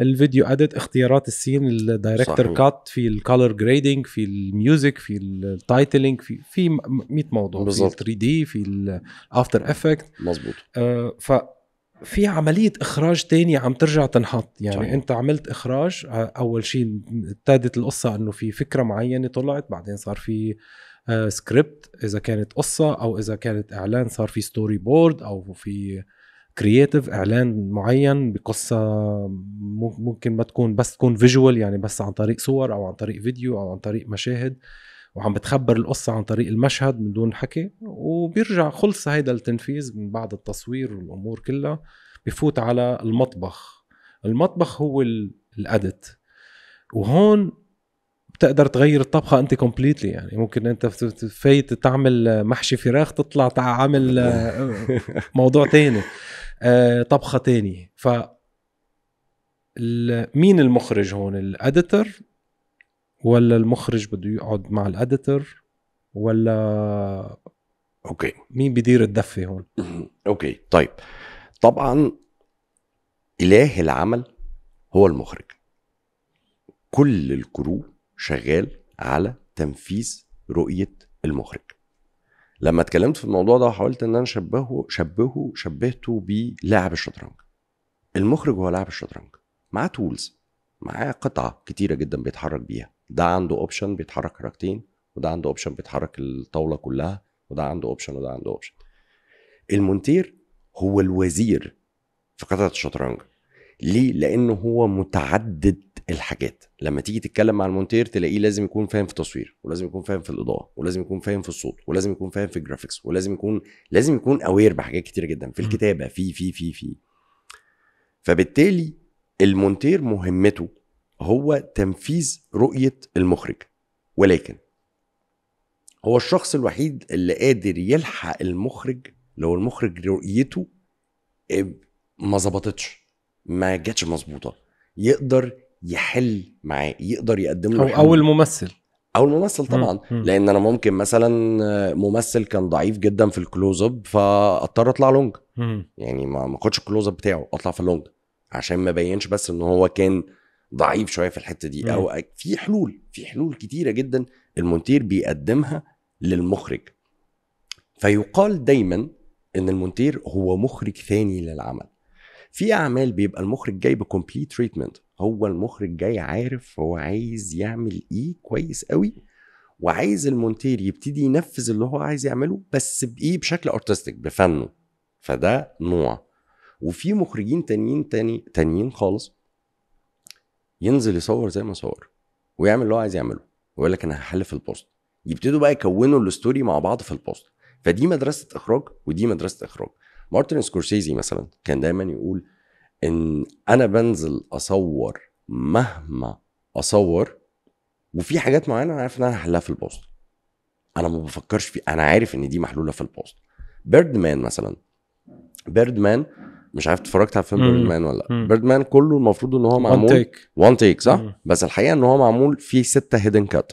الفيديو اديت، اختيارات السين، الدايركتور كات، في الكالر جريدنج، في الميوزك، في التايتلينج، في في مية موضوع، في ثري دي، في الافتر افكت. مظبوط. آه ف في عمليه اخراج تانية عم ترجع تنحط يعني. صحيح. انت عملت اخراج، اول شيء ابتدت القصه انه في فكره معينه طلعت، بعدين صار في آه سكريبت اذا كانت قصه، او اذا كانت اعلان صار في ستوري بورد، او في كرييتيف اعلان معين بقصه ممكن ما تكون بس تكون فيجوال يعني، بس عن طريق صور او عن طريق فيديو او عن طريق مشاهد، وعم بتخبر القصه عن طريق المشهد من دون حكي، وبيرجع خلص هيدا التنفيذ من بعد التصوير والامور كلها بفوت على المطبخ. المطبخ هو الاديت، وهون بتقدر تغير الطبخه انت كومبليتلي يعني. ممكن انت فايت تعمل محشي فراخ، تطلع عامل موضوع تاني، طبخه تاني. ف مين المخرج هون؟ الاديتر، ولا المخرج بده يقعد مع الاديتر، ولا اوكي مين بيدير الدفه هون؟ اوكي طيب، طبعا اله العمل هو المخرج، كل الكرو شغال على تنفيذ رؤيه المخرج. لما اتكلمت في الموضوع ده حاولت ان انا شبهه شبهه شبهته بلاعب الشطرنج. المخرج هو لاعب الشطرنج، معاه تولز، معاه قطعه كتيره جدا بيتحرك بيها، ده عنده اوبشن بيتحرك حركتين، وده عنده اوبشن بيتحرك الطاوله كلها، وده عنده اوبشن وده عنده اوبشن. المونتير هو الوزير في قطعة الشطرنج. ليه؟ لأنه هو متعدد الحاجات. لما تيجي تتكلم مع المونتير تلاقيه لازم يكون فاهم في التصوير، ولازم يكون فاهم في الإضاءة، ولازم يكون فاهم في الصوت، ولازم يكون فاهم في الجرافيكس، ولازم يكون لازم يكون أوير بحاجات كتير جدا، في الكتابة، في في في في فبالتالي المونتير مهمته هو تنفيذ رؤية المخرج، ولكن هو الشخص الوحيد اللي قادر يلحق المخرج لو المخرج رؤيته ما ظبطتش، ما جاتش مظبوطه، يقدر يحل معاه، يقدر يقدم له. او الممثل او الممثل طبعا، لان انا ممكن مثلا ممثل كان ضعيف جدا في الكلوز اب فاضطر اطلع لونج، يعني ما اخدش الكلوز اب بتاعه، اطلع في اللونج عشان ما بينش بس ان هو كان ضعيف شويه في الحته دي. او في حلول في حلول كتيره جدا المونتير بيقدمها للمخرج. فيقال دايما ان المونتير هو مخرج ثاني للعمل. في اعمال بيبقى المخرج جاي بكمبليت تريتمنت، هو المخرج جاي عارف هو عايز يعمل ايه كويس قوي، وعايز المونتير يبتدي ينفذ اللي هو عايز يعمله بس بايه، بشكل ارتستيك، بفنه. فده نوع. وفي مخرجين تانيين تاني تانيين خالص ينزل يصور زي ما صور ويعمل اللي هو عايز يعمله ويقول لك انا هحل في البوست، يبتدوا بقى يكونوا الستوري مع بعض في البوست. فدي مدرسه اخراج ودي مدرسه اخراج. مارتن سكورسيزي مثلا كان دايما يقول ان انا بنزل اصور مهما اصور، وفي حاجات معينه انا عارف ان انا هحلها في البوست، انا ما بفكرش في، انا عارف ان دي محلوله في البوست. بيردمان مثلا، بيردمان مش عارف اتفرجت على فيلم بيردمان ولا لا. بيردمان كله المفروض ان هو معمول وان تيك وان تيك صح، مم. بس الحقيقه ان هو معمول فيه ستة هيدن كات،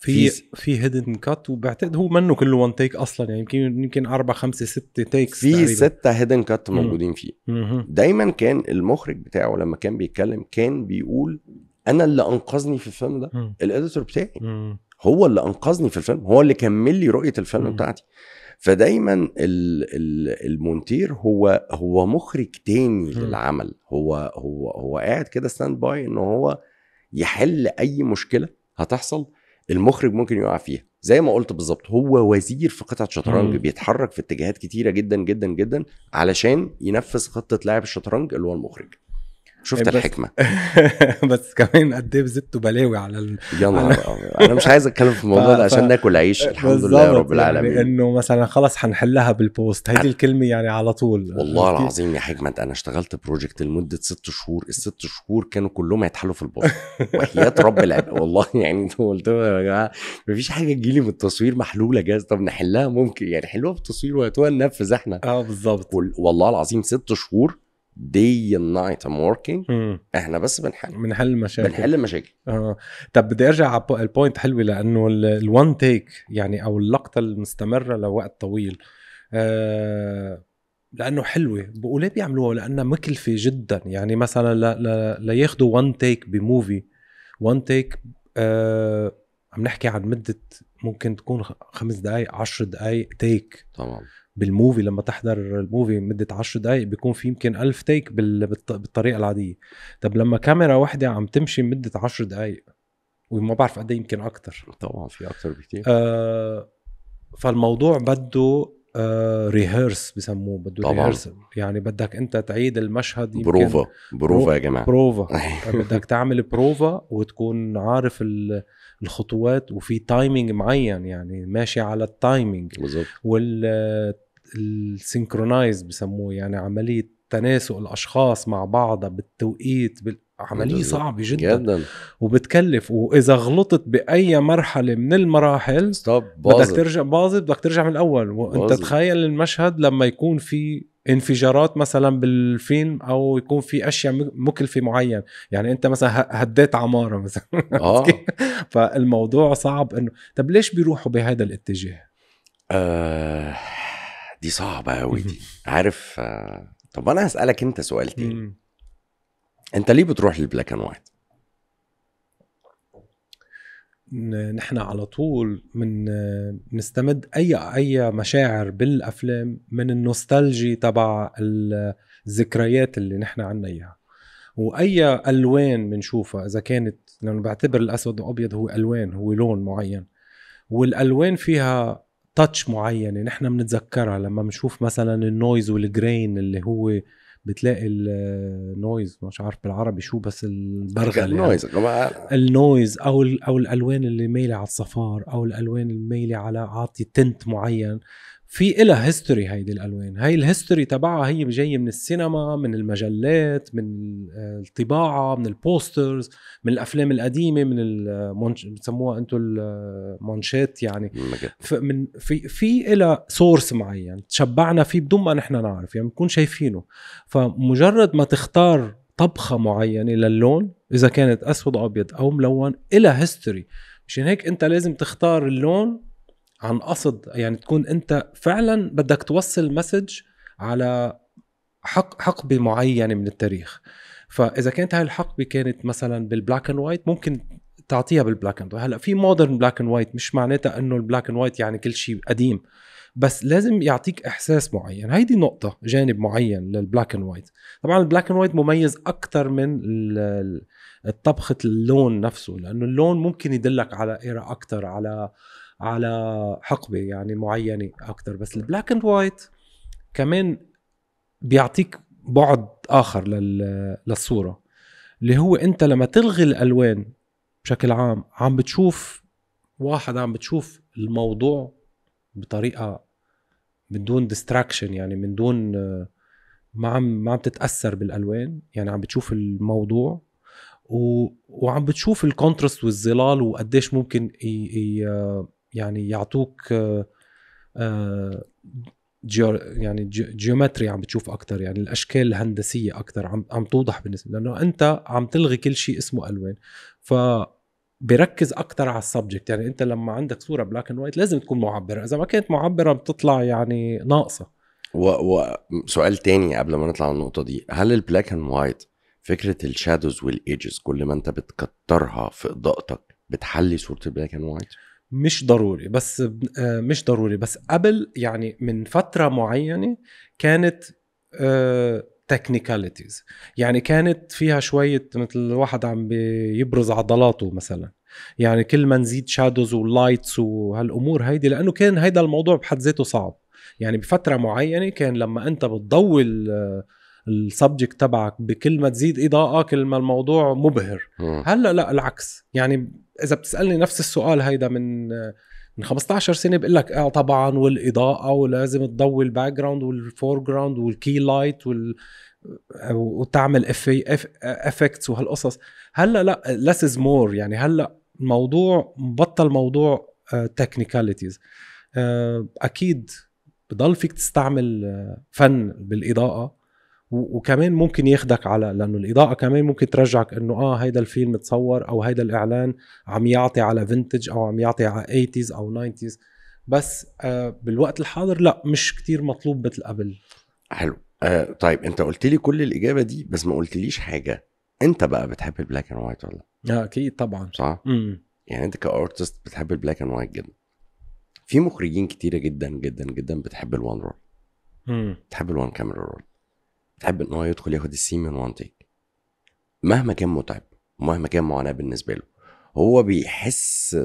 في في هيدن كات، وبعتقد هو منه كله وان تيك اصلا، يعني يمكن يمكن أربعة خمسة ستة تيكس، في ستة هيدن كات موجودين فيه. مم. دايما كان المخرج بتاعه لما كان بيتكلم كان بيقول انا اللي انقذني في الفيلم ده الاديتور بتاعي، مم. هو اللي انقذني في الفيلم، هو اللي كمل لي رؤيه الفيلم مم. بتاعتي. فدايما المونتير هو هو مخرج تاني للعمل، هو هو هو قاعد كده ستاند باي ان هو يحل اي مشكله هتحصل المخرج ممكن يقع فيها. زي ما قلت بالظبط، هو وزير في قطعه شطرنج، بيتحرك في اتجاهات كتيره جدا جدا جدا علشان ينفذ خطه لاعب الشطرنج اللي هو المخرج. شفت بس الحكمه بس كمان قد ايه زبط بلاوي على ال... يلا انا مش عايز اتكلم في الموضوع ده عشان ناكل عيش الحمد لله رب العالمين، يعني انه مثلا خلاص هنحلها بالبوست، هيدي الكلمه يعني على طول. والله العظيم يا حكمت انا اشتغلت بروجكت لمده ست شهور، الست شهور كانوا كلهم هيتحلوا في البوست وحياه رب العالمين والله. يعني قلت يا جماعه مفيش حاجه تجيلي من التصوير محلوله جاهزه، طب نحلها ممكن يعني حلوه في التصوير وهتوها ننفذ احنا. اه بالظبط والله العظيم ست شهور day and night I'm working. مم. احنا بس بنحل بنحل مشاكل بنحل مشاكل اه طب بدي ارجع على البوينت حلوه، لانه الوان تيك يعني او اللقطه المستمره لوقت طويل، آه لانه حلوه بقول ليه بيعملوها، لانها مكلفه جدا. يعني مثلا لا لا ياخذوا وان تيك بموفي، وان تيك آه عم نحكي عن مده ممكن تكون خمس دقائق عشر دقائق تيك. طبعا بالموفي لما تحضر الموفي مدة عشر دقايق بيكون في يمكن ألف تيك بالطريقة العادية. طب لما كاميرا واحدة عم تمشي مدة عشر دقايق وما بعرف قد ايه، يمكن أكتر طبعا، في أكتر بكتير. آه فالموضوع بده آه ريهيرس بسموه، بده ريهيرس يعني بدك أنت تعيد المشهد، يمكن بروفا بروفا يا جماعة بروفا بدك تعمل بروفا وتكون عارف ال الخطوات، وفي تايمينج معين يعني ماشي على التايمينج والسينكرونايز بسموه، يعني عملية تناسق الأشخاص مع بعضها بالتوقيت، عملية صعبة جدا, جداً وبتكلف، وإذا غلطت بأي مرحلة من المراحل بدك ترجع باظ، بدك ترجع من الأول. وأنت تخيل المشهد لما يكون في انفجارات مثلا بالفيلم، او يكون في اشياء مكلفه معين، يعني انت مثلا هديت عماره مثلا آه. فالموضوع صعب انه طب ليش بيروحوا بهذا الاتجاه؟ آه دي صعبه قوي دي عارف. آه طب انا هسالك انت سؤال تاني، انت ليه بتروح للبلاك اند وايت؟ نحن على طول من نستمد أي أي مشاعر بالأفلام من النوستالجي تبع الذكريات اللي نحن عنا إياها، وأي ألوان بنشوفها إذا كانت، لأنه بعتبر الأسود وأبيض هو ألوان، هو لون معين، والألوان فيها تاتش معينه نحن بنتذكرها لما بنشوف مثلا النويز والجرين اللي هو بتلاقي النويز مش عارف بالعربي شو بس البرغل النويز النويز او او الالوان اللي مايله على الصفار او الالوان اللي مايله على عاطي تنت معين في إلها هيستوري. هيدي الالوان هاي الهيستوري تبعها هي جايه من السينما من المجلات من الطباعه من البوسترز من الافلام القديمه من المنش... بتسموها انتم المانشات يعني من في في إلها سورس معين تشبعنا فيه بدون ما نحن نعرف يعني بنكون شايفينه. فمجرد ما تختار طبخه معينه للون اذا كانت اسود او ابيض او ملون إلها هيستوري. مشان هيك انت لازم تختار اللون عن قصد يعني تكون انت فعلا بدك توصل مسج على حق حقبه معينه من التاريخ. فاذا كانت هاي الحقبه كانت مثلا بالبلاك اند وايت ممكن تعطيها بالبلاك اند وايت. هلا في مودرن بلاك اند وايت مش معناتها انه البلاك اند وايت يعني كل شيء قديم بس لازم يعطيك احساس معين. هيدي نقطه جانب معين للبلاك اند وايت. طبعا البلاك اند وايت مميز اكثر من طبخه اللون نفسه لانه اللون ممكن يدلك على ايرا اكثر على على حقبه يعني معينه اكثر. بس البلاك اند وايت كمان بيعطيك بعد اخر للصوره اللي هو انت لما تلغي الالوان بشكل عام عم بتشوف واحد عم بتشوف الموضوع بطريقه من دون ديستراكشن يعني من دون ما عم ما عم تتاثر بالالوان يعني عم بتشوف الموضوع و... وعم بتشوف الكونترست والظلال وقديش ممكن ي... ي... يعني يعطوك جيو يعني جيومتري عم بتشوف اكتر يعني الاشكال الهندسيه اكتر عم عم توضح بالنسبه لانه انت عم تلغي كل شيء اسمه الوان. ف بركز اكتر على السبجكت يعني انت لما عندك صوره بلاك اند وايت لازم تكون معبره اذا ما كانت معبره بتطلع يعني ناقصه. وسؤال تاني قبل ما نطلع من النقطه دي، هل البلاك اند وايت فكره الشادوز والايدجز كل ما انت بتكترها في اضاءتك بتحلي صوره البلاك اند وايت؟ مش ضروري بس مش ضروري بس قبل يعني من فترة معينة كانت تكنيكاليتيز يعني كانت فيها شوية مثل الواحد عم بيبرز عضلاته مثلا يعني كل ما نزيد شادوز ولايتس وهالأمور هيدي لأنه كان هيدا الموضوع بحد ذاته صعب يعني بفترة معينة كان لما أنت بتضوي السبجكت تبعك بكل ما تزيد إضاءة كل ما الموضوع مبهر. هلا لا العكس يعني إذا بتسألني نفس السؤال هيدا من من خمسة عشر سنة بقلك آه طبعا والإضاءة ولازم تضوي الباك جراوند والفور جراوند والكي لايت وال وتعمل افكتس وهالقصص. هلا لا less is more يعني هلا الموضوع مبطل موضوع تكنيكاليتيز. أكيد بضل فيك تستعمل فن بالإضاءة وكمان ممكن ياخدك على لانه الاضاءه كمان ممكن ترجعك انه اه هيدا الفيلم متصور او هيدا الاعلان عم يعطي على فينتج او عم يعطي على ثمانينات او تسعينات بس آه بالوقت الحاضر لا مش كتير مطلوب مثل قبل. حلو آه طيب انت قلت لي كل الاجابه دي بس ما قلتليش حاجه، انت بقى بتحب البلاك اند وايت ولا؟ اه اكيد طبعا صح مم. يعني انت كارتست بتحب البلاك اند وايت جدا. في مخرجين كتيره جدا جدا جدا بتحب الوان رول امم بتحب الوان كاميرا رول تحب ان هو يدخل ياخد السين من وان تيك مهما كان متعب ومهما كان معاناه بالنسبه له هو بيحس.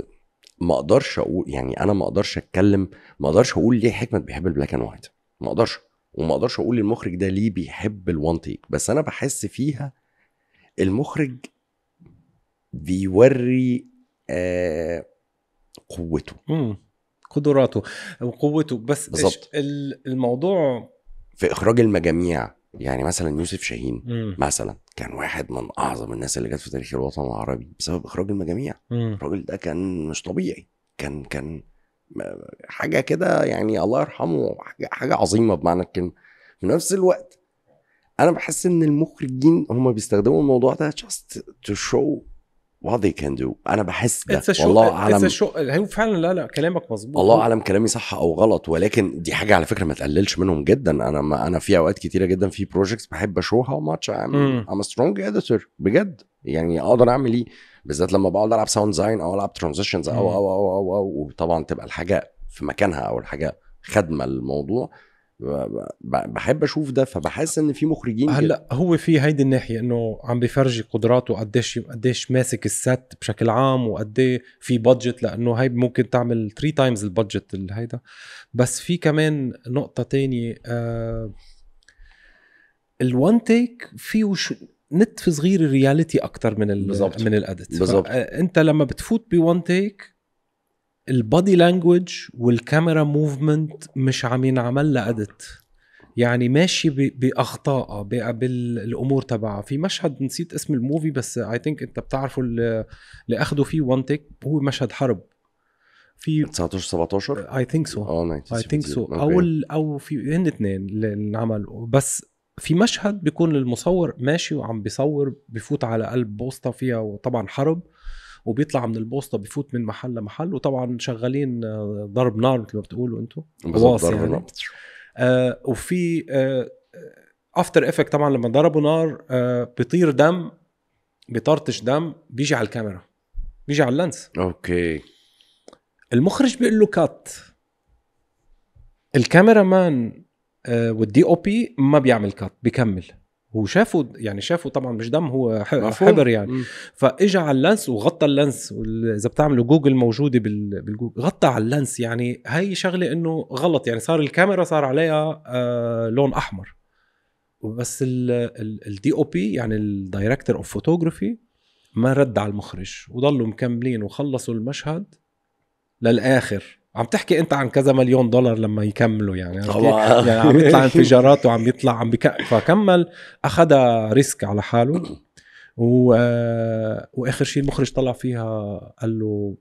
ما اقدرش اقول يعني انا ما اقدرش اتكلم ما اقدرش اقول ليه حكمت بيحب البلاك اند وايت ما اقدرش وما اقدرش اقول للمخرج ده ليه بيحب الوان تيك بس انا بحس فيها المخرج بيوري آه قوته امم قدراته وقوته بس بالظبط الموضوع في اخراج المجاميع. يعني مثلا يوسف شاهين مم. مثلا كان واحد من اعظم الناس اللي جت في تاريخ الوطن العربي بسبب اخراج المجاميع. الراجل ده كان مش طبيعي كان كان حاجه كده يعني الله يرحمه حاجه عظيمه بمعنى الكلمه. في نفس الوقت انا بحس ان المخرجين هم بيستخدموا الموضوع ده just to show what they can do. انا بحس ده والله اعلم هو فعلا لا لا كلامك مظبوط والله اعلم كلامي صح او غلط ولكن دي حاجه على فكره ما تقللش منهم جدا. انا ما انا في اوقات كتيره جدا في بروجكتس بحب اشوها ماتش ام سترونج اديتور بجد يعني اقدر اعمل ايه بالذات لما بقعد العب ساوند ديزاين او العب ترانزيشنز أو, او او او او وطبعا تبقى الحاجه في مكانها او الحاجه خدمه الموضوع بحب اشوف ده. فبحس ان في مخرجين هلا هو في هيدي الناحيه انه عم بيفرجي قدراته قديش قديش ماسك السات بشكل عام وقد في بادجت، لانه هي ممكن تعمل ثلاث تايمز البادجت الهيدا. بس في كمان نقطه تانية، آه الوان تيك فيه نتف صغير الرياليتي اكتر من بالزبط. من الادت بالظبط. انت لما بتفوت بوان تيك البادي لانجويج والكاميرا موفمنت مش عم ينعمل لها ادت، يعني ماشي باخطائها بالامور تبعها. في مشهد نسيت اسم الموفي بس اي ثينك انت بتعرفه اللي اخذوا فيه وان تيك، هو مشهد حرب في تسعتاشر سبعتاشر اي ثينك سو اي ثينك سو او او في هن اثنين اللي انعملوا. بس في مشهد بيكون المصور ماشي وعم بيصور، بيفوت على قلب بوسطه فيها وطبعا حرب، وبيطلع من البوسطه بيفوت من محل لمحل، وطبعا شغالين ضرب نار مثل ما بتقولوا انتم واصل يعني. آه وفي آه افتر افكت طبعا لما ضربوا نار آه بيطير دم، بيطرطش دم، بيجي على الكاميرا، بيجي على اللنس. اوكي المخرج بيقول له كات، الكاميرا مان آه والدي او بي ما بيعمل كات، بيكمل. وشافوا يعني شافوا طبعا مش دم، هو حبر يعني. م. فاجى على اللنس وغطى اللنس، اذا بتعملوا جوجل موجوده بالجوجل، غطى على اللنس. يعني هاي شغله انه غلط، يعني صار الكاميرا صار عليها آه لون احمر. بس الدي او بي يعني الدايركتور اوف فوتوغرافي ما رد على المخرج، وضلوا مكملين وخلصوا المشهد للاخر. عم تحكي انت عن كذا مليون دولار لما يكملوا يعني طبعا. يعني عم يطلع انفجارات وعم يطلع عم بك... فكمل، اخذ ريسك على حاله. و... واخر شيء المخرج طلع فيها قال له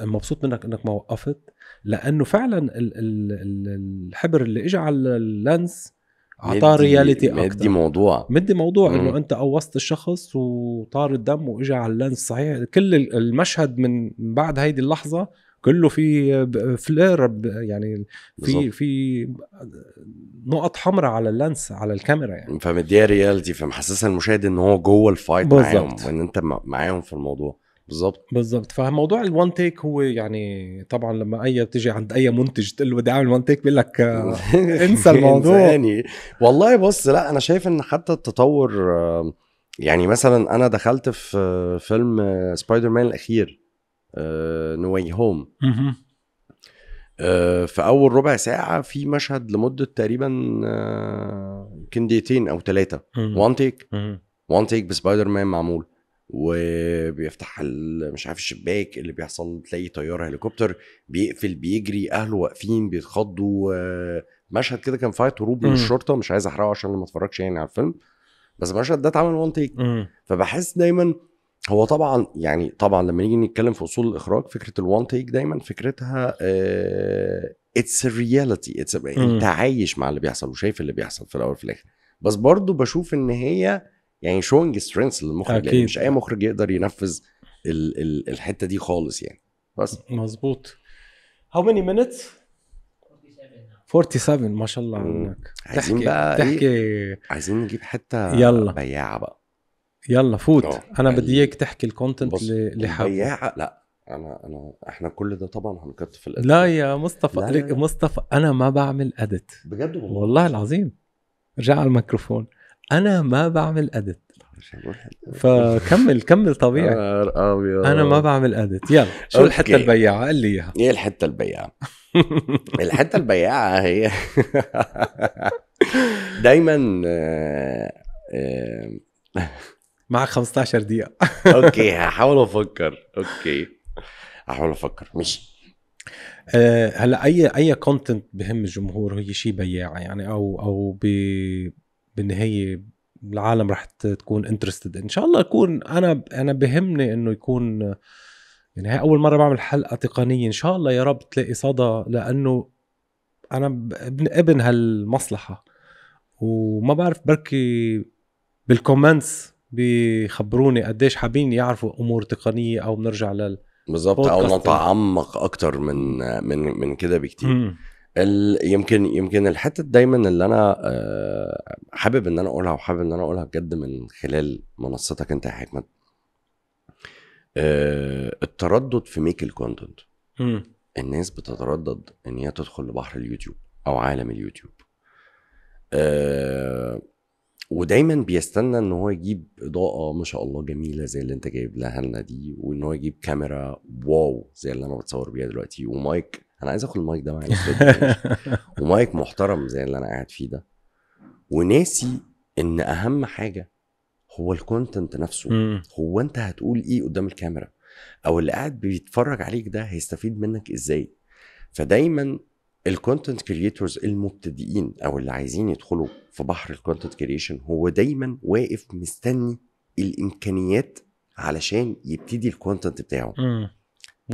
مبسوط منك انك ما وقفت، لانه فعلا ال... ال... الحبر اللي اجى على اللانس اعطاه رياليتي اكثر، مدي موضوع مدي موضوع انه انت قوصت الشخص وطار الدم واجى على اللانس. صحيح كل المشهد من بعد هيدي اللحظه كله في فلير، يعني في في نقط حمراء على اللانس على الكاميرا يعني. فمديها رياليتي، فمحسسها المشاهد ان هو جوه الفايت معاهم وان انت معاهم في الموضوع. بالظبط بالظبط. فموضوع الوان تيك هو يعني طبعا لما اي بتيجي عند اي منتج تقول له بدي اعمل وان تيك بيقول لك انسى الموضوع. والله بص، لا انا شايف ان حتى التطور، يعني مثلا انا دخلت في فيلم سبايدر مان الاخير نو واي هوم، في اول ربع ساعه في مشهد لمده تقريبا يمكن دقيقتين او ثلاثه، وان تيك وان تيك بسبايدر مان معمول، وبيفتح مش عارف الشباك اللي بيحصل، تلاقي طياره هليكوبتر بيقفل بيجري، اهله واقفين بيتخضوا. مشهد كده كان فايت هروب من الشرطه، مش عايز احرقه عشان ما اتفرجش يعني على الفيلم، بس المشهد ده اتعمل وان تيك. فبحس دايما هو طبعا يعني طبعا لما نيجي نتكلم في اصول الاخراج، فكره الوان تيك دايما فكرتها اتس رياليتي، اتس انت عايش مع اللي بيحصل وشايف اللي بيحصل في الاول في الاخر. بس برضو بشوف ان هي يعني شوينج سترينث للمخرج، يعني مش اي مخرج يقدر ينفذ ال ال الحته دي خالص يعني. بس مظبوط. هاو ماني مينتس؟ سبعة وأربعين. ما شاء الله عنك. عايزين تحكي بقى تحكي إيه؟ عايزين نجيب حته يلا بياعه بقى، يلا فوت. أوه. انا بدي اياك تحكي الكونتنت اللي حابه. لا انا انا احنا كل ده طبعا هنكتف في الادت. لا يا مصطفى، لا لا. مصطفى انا ما بعمل ادت بجد والله, والله العظيم. ارجع على الميكروفون، انا ما بعمل ادت. فكمل كمل طبيعي. انا ما بعمل ادت. يلا شو أوكي. الحته البياعه قال لي اياها. ايه الحته البياعه؟ الحته البياعه هي دايما آه آه معك خمستاشر دقيقة. اوكي هحاول افكر. اوكي هحاول افكر ماشي. أه هلا اي اي كونتنت بهم الجمهور هي شيء بياعة يعني، او او بالنهاية العالم رح تكون انترستد ان شاء الله. يكون انا انا بهمني انه يكون، يعني هي اول مرة بعمل حلقة تقنية، ان شاء الله يا رب تلاقي صدى، لانه انا ابن ابن هالمصلحة وما بعرف بركي بالكومنتس بيخبروني قديش حابين يعرفوا امور تقنيه، او بنرجع لل بالظبط، او نتعمق اكتر من من من كده بكتير. ال... يمكن يمكن الحته دايما اللي انا حابب ان انا اقولها، وحابب ان انا اقولها بجد من خلال منصتك انت يا حكمت، التردد في ميك الكونتنت. الناس بتتردد ان هي تدخل لبحر اليوتيوب او عالم اليوتيوب. آه ودايما بيستنى ان هو يجيب اضاءه ما شاء الله جميله زي اللي انت جايب لها لنا دي, وان هو يجيب كاميرا واو زي اللي انا بتصور بيها دلوقتي, ومايك. انا عايز اخد المايك ده معايا ومايك محترم زي اللي انا قاعد فيه ده. وناسي ان اهم حاجه هو الكونتنت نفسه. م. هو انت هتقول ايه قدام الكاميرا, او اللي قاعد بيتفرج عليك ده هيستفيد منك ازاي. فدايما الكونتنت كرييتورز المبتدئين او اللي عايزين يدخلوا في بحر الكونتنت كرييشن هو دايما واقف مستني الامكانيات علشان يبتدي الكونتنت بتاعه. م.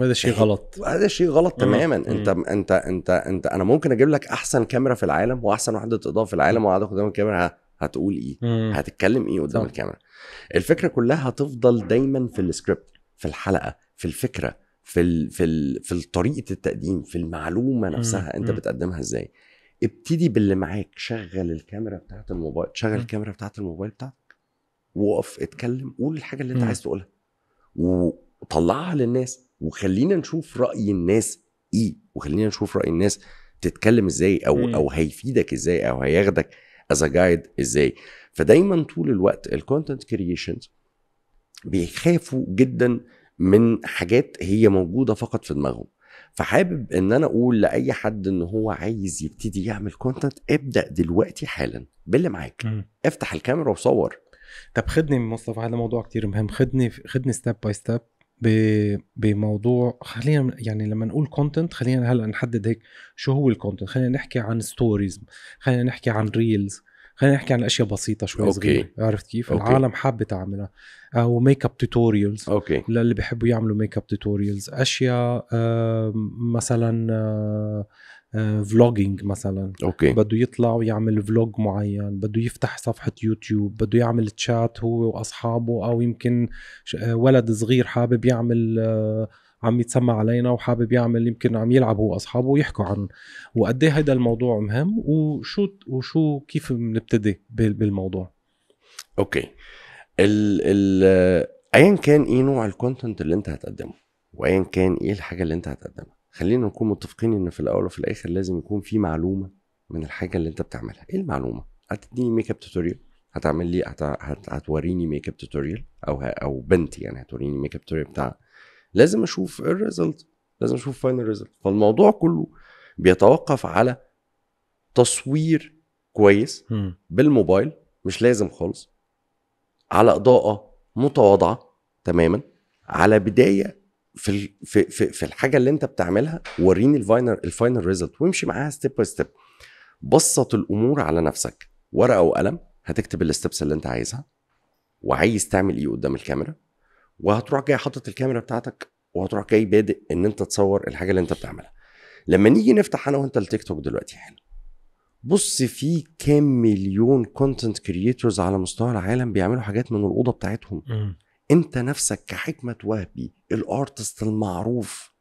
وهذا شيء غلط, وهذا شيء غلط تماما. انت انت انت انت انا ممكن اجيب لك احسن كاميرا في العالم واحسن وحده اضاءه في العالم, وقاعد قدام الكاميرا هتقول ايه, مم. هتتكلم ايه قدام الكاميرا. الفكره كلها هتفضل دايما في السكريبت, في الحلقه, في الفكره, في ال في ال في طريقه التقديم, في المعلومه نفسها. مم. انت بتقدمها ازاي. ابتدي باللي معاك. شغل الكاميرا بتاعه الموبايل, شغل مم. الكاميرا بتاعه الموبايل بتاعك, وقف اتكلم, قول الحاجه اللي انت مم. عايز تقولها وطلعها للناس, وخلينا نشوف راي الناس ايه, وخلينا نشوف راي الناس تتكلم ازاي, او مم. او هيفيدك ازاي, او هياخدك as a guide ازاي. فدايما طول الوقت الكونتنت كرييشنز بيخافوا جدا من حاجات هي موجوده فقط في دماغهم. فحابب ان انا اقول لاي حد ان هو عايز يبتدي يعمل كونتنت, ابدا دلوقتي حالا باللي معاك. مم. افتح الكاميرا وصور. طب خدني مصطفى, هذا موضوع كتير مهم, خدني خدني ستيب باي ستيب بموضوع. خلينا يعني لما نقول كونتنت, خلينا هلا نحدد هيك شو هو الكونتنت. خلينا نحكي عن ستوريز, خلينا نحكي عن ريلز, خلينا نحكي عن اشياء بسيطه شوي صغيره. عرفت كيف أوكي. العالم حابه تعملها, او ميك اب توتوريالز للي بيحبوا يعملوا ميك اب توتوريالز, اشياء مثلا فلوجينج مثلا. أوكي. بده يطلع ويعمل فلوج معين, بده يفتح صفحة يوتيوب, بده يعمل تشات هو وأصحابه, أو يمكن ولد صغير حابب يعمل, عم يتسمع علينا وحابب يعمل, يمكن عم يلعب هو وأصحابه ويحكوا عن وقد ايه هذا الموضوع مهم, وشو وشو كيف بنبتدي بالموضوع. أوكي, ال ال أيا كان ايه نوع الكونتنت اللي انت هتقدمه, وأيا كان ايه الحاجة اللي انت هتقدمها, خلينا نكون متفقين ان في الاول وفي الاخر لازم يكون في معلومه من الحاجه اللي انت بتعملها. ايه المعلومه؟ هتديني ميك اب توتوريال, هتعمل لي هت... هت... هتوريني ميك اب توتوريال, او ه... او بنتي يعني هتوريني ميك اب توتوريال بتاع, لازم اشوف الريزلت, لازم اشوف فاينل ريزلت. فالموضوع كله بيتوقف على تصوير كويس م. بالموبايل, مش لازم خالص, على اضاءه متواضعه تماما, على بدايه في في في الحاجه اللي انت بتعملها, وريني الفاينل الفاينل ريزلت, وامشي معاها ستيب باي ستيب. بسط الامور على نفسك. ورقه وقلم, هتكتب الستبس اللي انت عايزها, وعايز تعمل ايه قدام الكاميرا, وهتروح جاي حاطط الكاميرا بتاعتك, وهتروح جاي بادئ ان انت تصور الحاجه اللي انت بتعملها. لما نيجي نفتح انا وانت التيك توك دلوقتي حالا, بص في كام مليون كونتنت كرييتورز على مستوى العالم بيعملوا حاجات من الاوضه بتاعتهم. انت نفسك كحكمة وهبي الارتست المعروف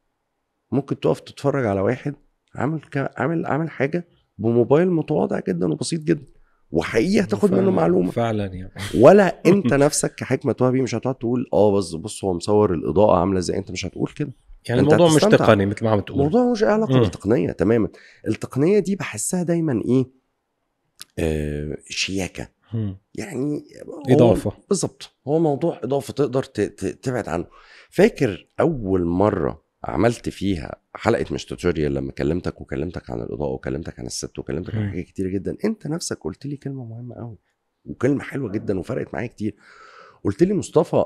ممكن تقف تتفرج على واحد عامل عامل عامل حاجه بموبايل متواضع جدا وبسيط جدا, وحقيقه هتاخد منه معلومه فعلا يعني. ولا انت نفسك كحكمة وهبي مش هتقعد تقول اه بس بص هو مصور الاضاءه عامله زي, انت مش هتقول كده يعني. الموضوع مش تقني مثل ما عم تقول, الموضوع مش علاقه بالتقنيه تماما. التقنيه دي بحسها دايما ايه, آه شياكه يعني, اضافه بالظبط. هو موضوع اضافه تقدر تبعد عنه. فاكر اول مره عملت فيها حلقه مش توتوريال لما كلمتك وكلمتك عن الاضاءه وكلمتك عن الست وكلمتك عن حاجات كتير جدا, انت نفسك قلت لي كلمه مهمه قوي وكلمه حلوه جدا وفرقت معايا كتير. قلت لي مصطفى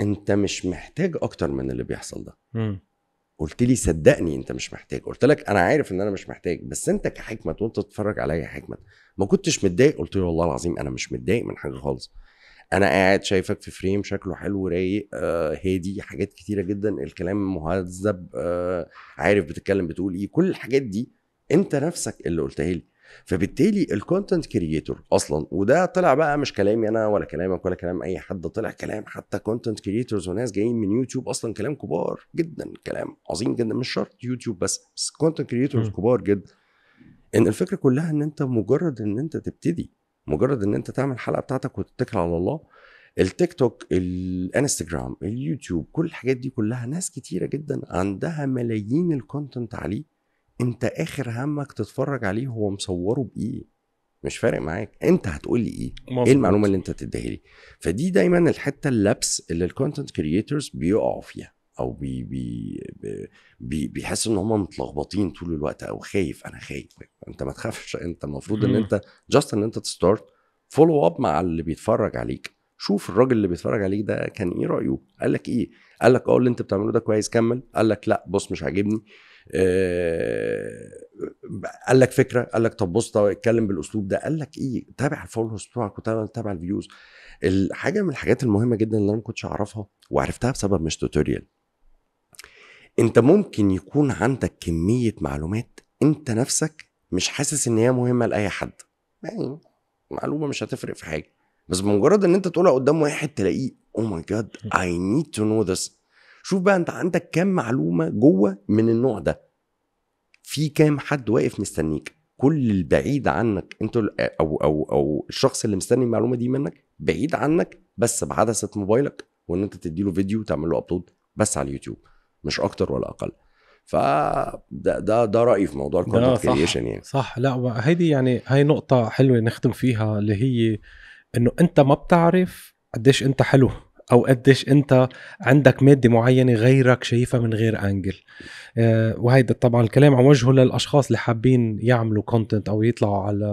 انت مش محتاج اكتر من اللي بيحصل ده. م. قلت لي صدقني انت مش محتاج. قلت لك انا عارف ان انا مش محتاج, بس انت كحكمه وانت تتفرج عليا حكمه ما كنتش متضايق. قلت لي والله العظيم انا مش متضايق من حاجه خالص, انا قاعد شايفك في فريم شكله حلو رايق, آه هادي, حاجات كتيره جدا, الكلام مهذب, آه عارف بتتكلم بتقول ايه, كل الحاجات دي انت نفسك اللي قلتها لي. فبالتالي الكونتنت كرييتور اصلا, وده طلع بقى مش كلامي انا ولا كلامك ولا كلام اي حد, طلع كلام حتى كونتنت كرييتورز وناس جايين من يوتيوب اصلا, كلام كبار جدا, كلام عظيم جدا, مش شرط يوتيوب بس, بس كونتنت كرييتورز كبار جدا. ان الفكره كلها ان انت مجرد ان انت تبتدي, مجرد ان انت تعمل الحلقه بتاعتك وتتكل على الله. التيك توك, الانستجرام, اليوتيوب, كل الحاجات دي كلها ناس كتيره جدا عندها ملايين الكونتنت عليه. انت اخر همك تتفرج عليه هو مصوره بايه, مش فارق معاك انت هتقول لي ايه مفروض. ايه المعلومه اللي انت هتديها لي. فدي دايما الحته اللبس اللي الكونتنت كرييترز بيقعوا فيها او بي بي بي بيحس ان هم متلخبطين طول الوقت او خايف. انا خايف. انت ما تخافش. انت المفروض ان انت جاست ان انت تستارت فولو اب مع اللي بيتفرج عليك. شوف الراجل اللي بيتفرج عليك ده كان ايه رايه، قال لك ايه، قال لك اه اللي انت بتعمله ده كويس كمل، قال لك لا بص مش عاجبني، آه... قال لك فكره، قال لك طب بص اتكلم بالاسلوب ده، قال لك ايه. تابع الفولوورز بتوعك وتابع الفيوز. الحاجه من الحاجات المهمه جدا اللي انا ما كنتش اعرفها وعرفتها بسبب مش توتوريال، انت ممكن يكون عندك كميه معلومات انت نفسك مش حاسس ان هي مهمه لاي حد، يعني معلومه مش هتفرق في حاجه، بس بمجرد ان انت تقولها قدام واحد تلاقيه او ماي جاد اي نيد تو نو ذس. شوف بقى انت عندك كام معلومه جوه من النوع ده، في كام حد واقف مستنيك. كل البعيد عنك انت او او او الشخص اللي مستني المعلومه دي منك بعيد عنك بس بعدسه موبايلك وان انت تديله فيديو وتعمل له ابلود بس على اليوتيوب، مش اكتر ولا اقل. ف ده ده, ده رايي في موضوع الكونتنت كريشن. يعني صح. لا هيدي يعني هاي نقطه حلوه نختم فيها، اللي هي انه انت ما بتعرف قديش انت حلو او قديش انت عندك ماده معينه غيرك شايفها من غير انجل. آه وهيدا طبعا الكلام عن وجهه للاشخاص اللي حابين يعملوا كونتنت او يطلعوا على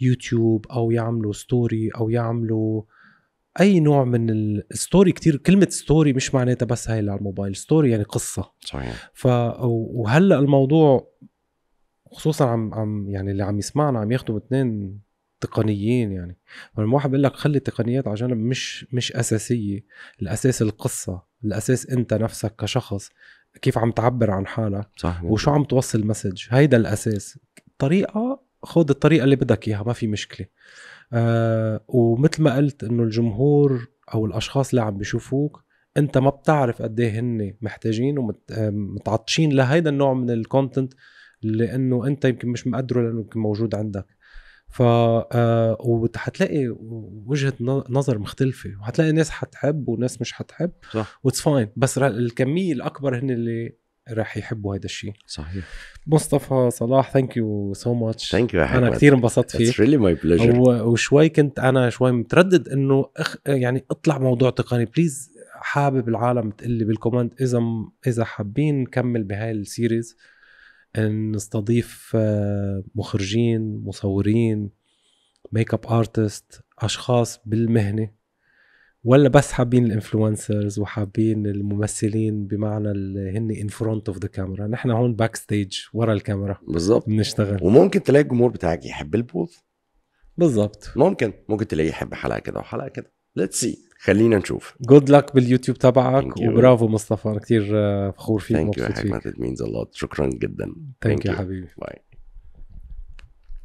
يوتيوب او يعملوا ستوري او يعملوا اي نوع من الستوري. كتير كلمه ستوري مش معناتها بس هاي على الموبايل، ستوري يعني قصه. صحيح. ف وهلا الموضوع خصوصا عم, عم يعني اللي عم يسمعنا عم ياخدوا اثنين تقنيين، يعني الواحد بيقول لك خلي التقنيات على جنب، مش مش اساسيه. الاساس القصه، الاساس انت نفسك كشخص كيف عم تعبر عن حالك. صح. وشو عم توصل مسج، هيدا الاساس. طريقه خذ الطريقه اللي بدك اياها، ما في مشكله. آه ومثل ما قلت انه الجمهور او الاشخاص اللي عم بيشوفوك انت ما بتعرف قد ايه هن محتاجين ومتعطشين لهيدا النوع من الكونتنت، لانه انت يمكن مش مقدره لانه يمكن موجود عندك. ف وهتلاقي وجهه نظر مختلفه، وهتلاقي ناس حتحب وناس مش حتحب. صح. واتس فاين، بس الكميه الاكبر هن اللي راح يحبوا هذا الشيء. صحيح. مصطفى صلاح ثانك يو سو ماتش. ثانك يو. انا كثير انبسطت فيه. اتس ريلي ماي بليجر. وشوي كنت انا شوي متردد انه أخ... يعني اطلع موضوع تقني. بليز حابب العالم تقلي بالكومنت اذا م... اذا حابين نكمل بهاي السيريز، ان نستضيف مخرجين، مصورين، ميك اب ارتست، اشخاص بالمهنه، ولا بس حابين الانفلونسرز وحابين الممثلين بمعنى اللي هن ان فرونت اوف ذا كاميرا. نحن هون باك ستيج ورا الكاميرا بالظبط بنشتغل. وممكن تلاقي الجمهور بتاعك يحب البوث بالظبط، ممكن ممكن تلاقيه يحب حلقه كده وحلقه كده. ليتس سي، خلينا نشوف. جود لك باليوتيوب تبعك، وبرافو مصطفى، انا كثير فخور فيك ومبسوط فيك. ثانك يو حكمت، ات مينز ا لوت. شكرا جدا. ثانك يو حبيبي. باي.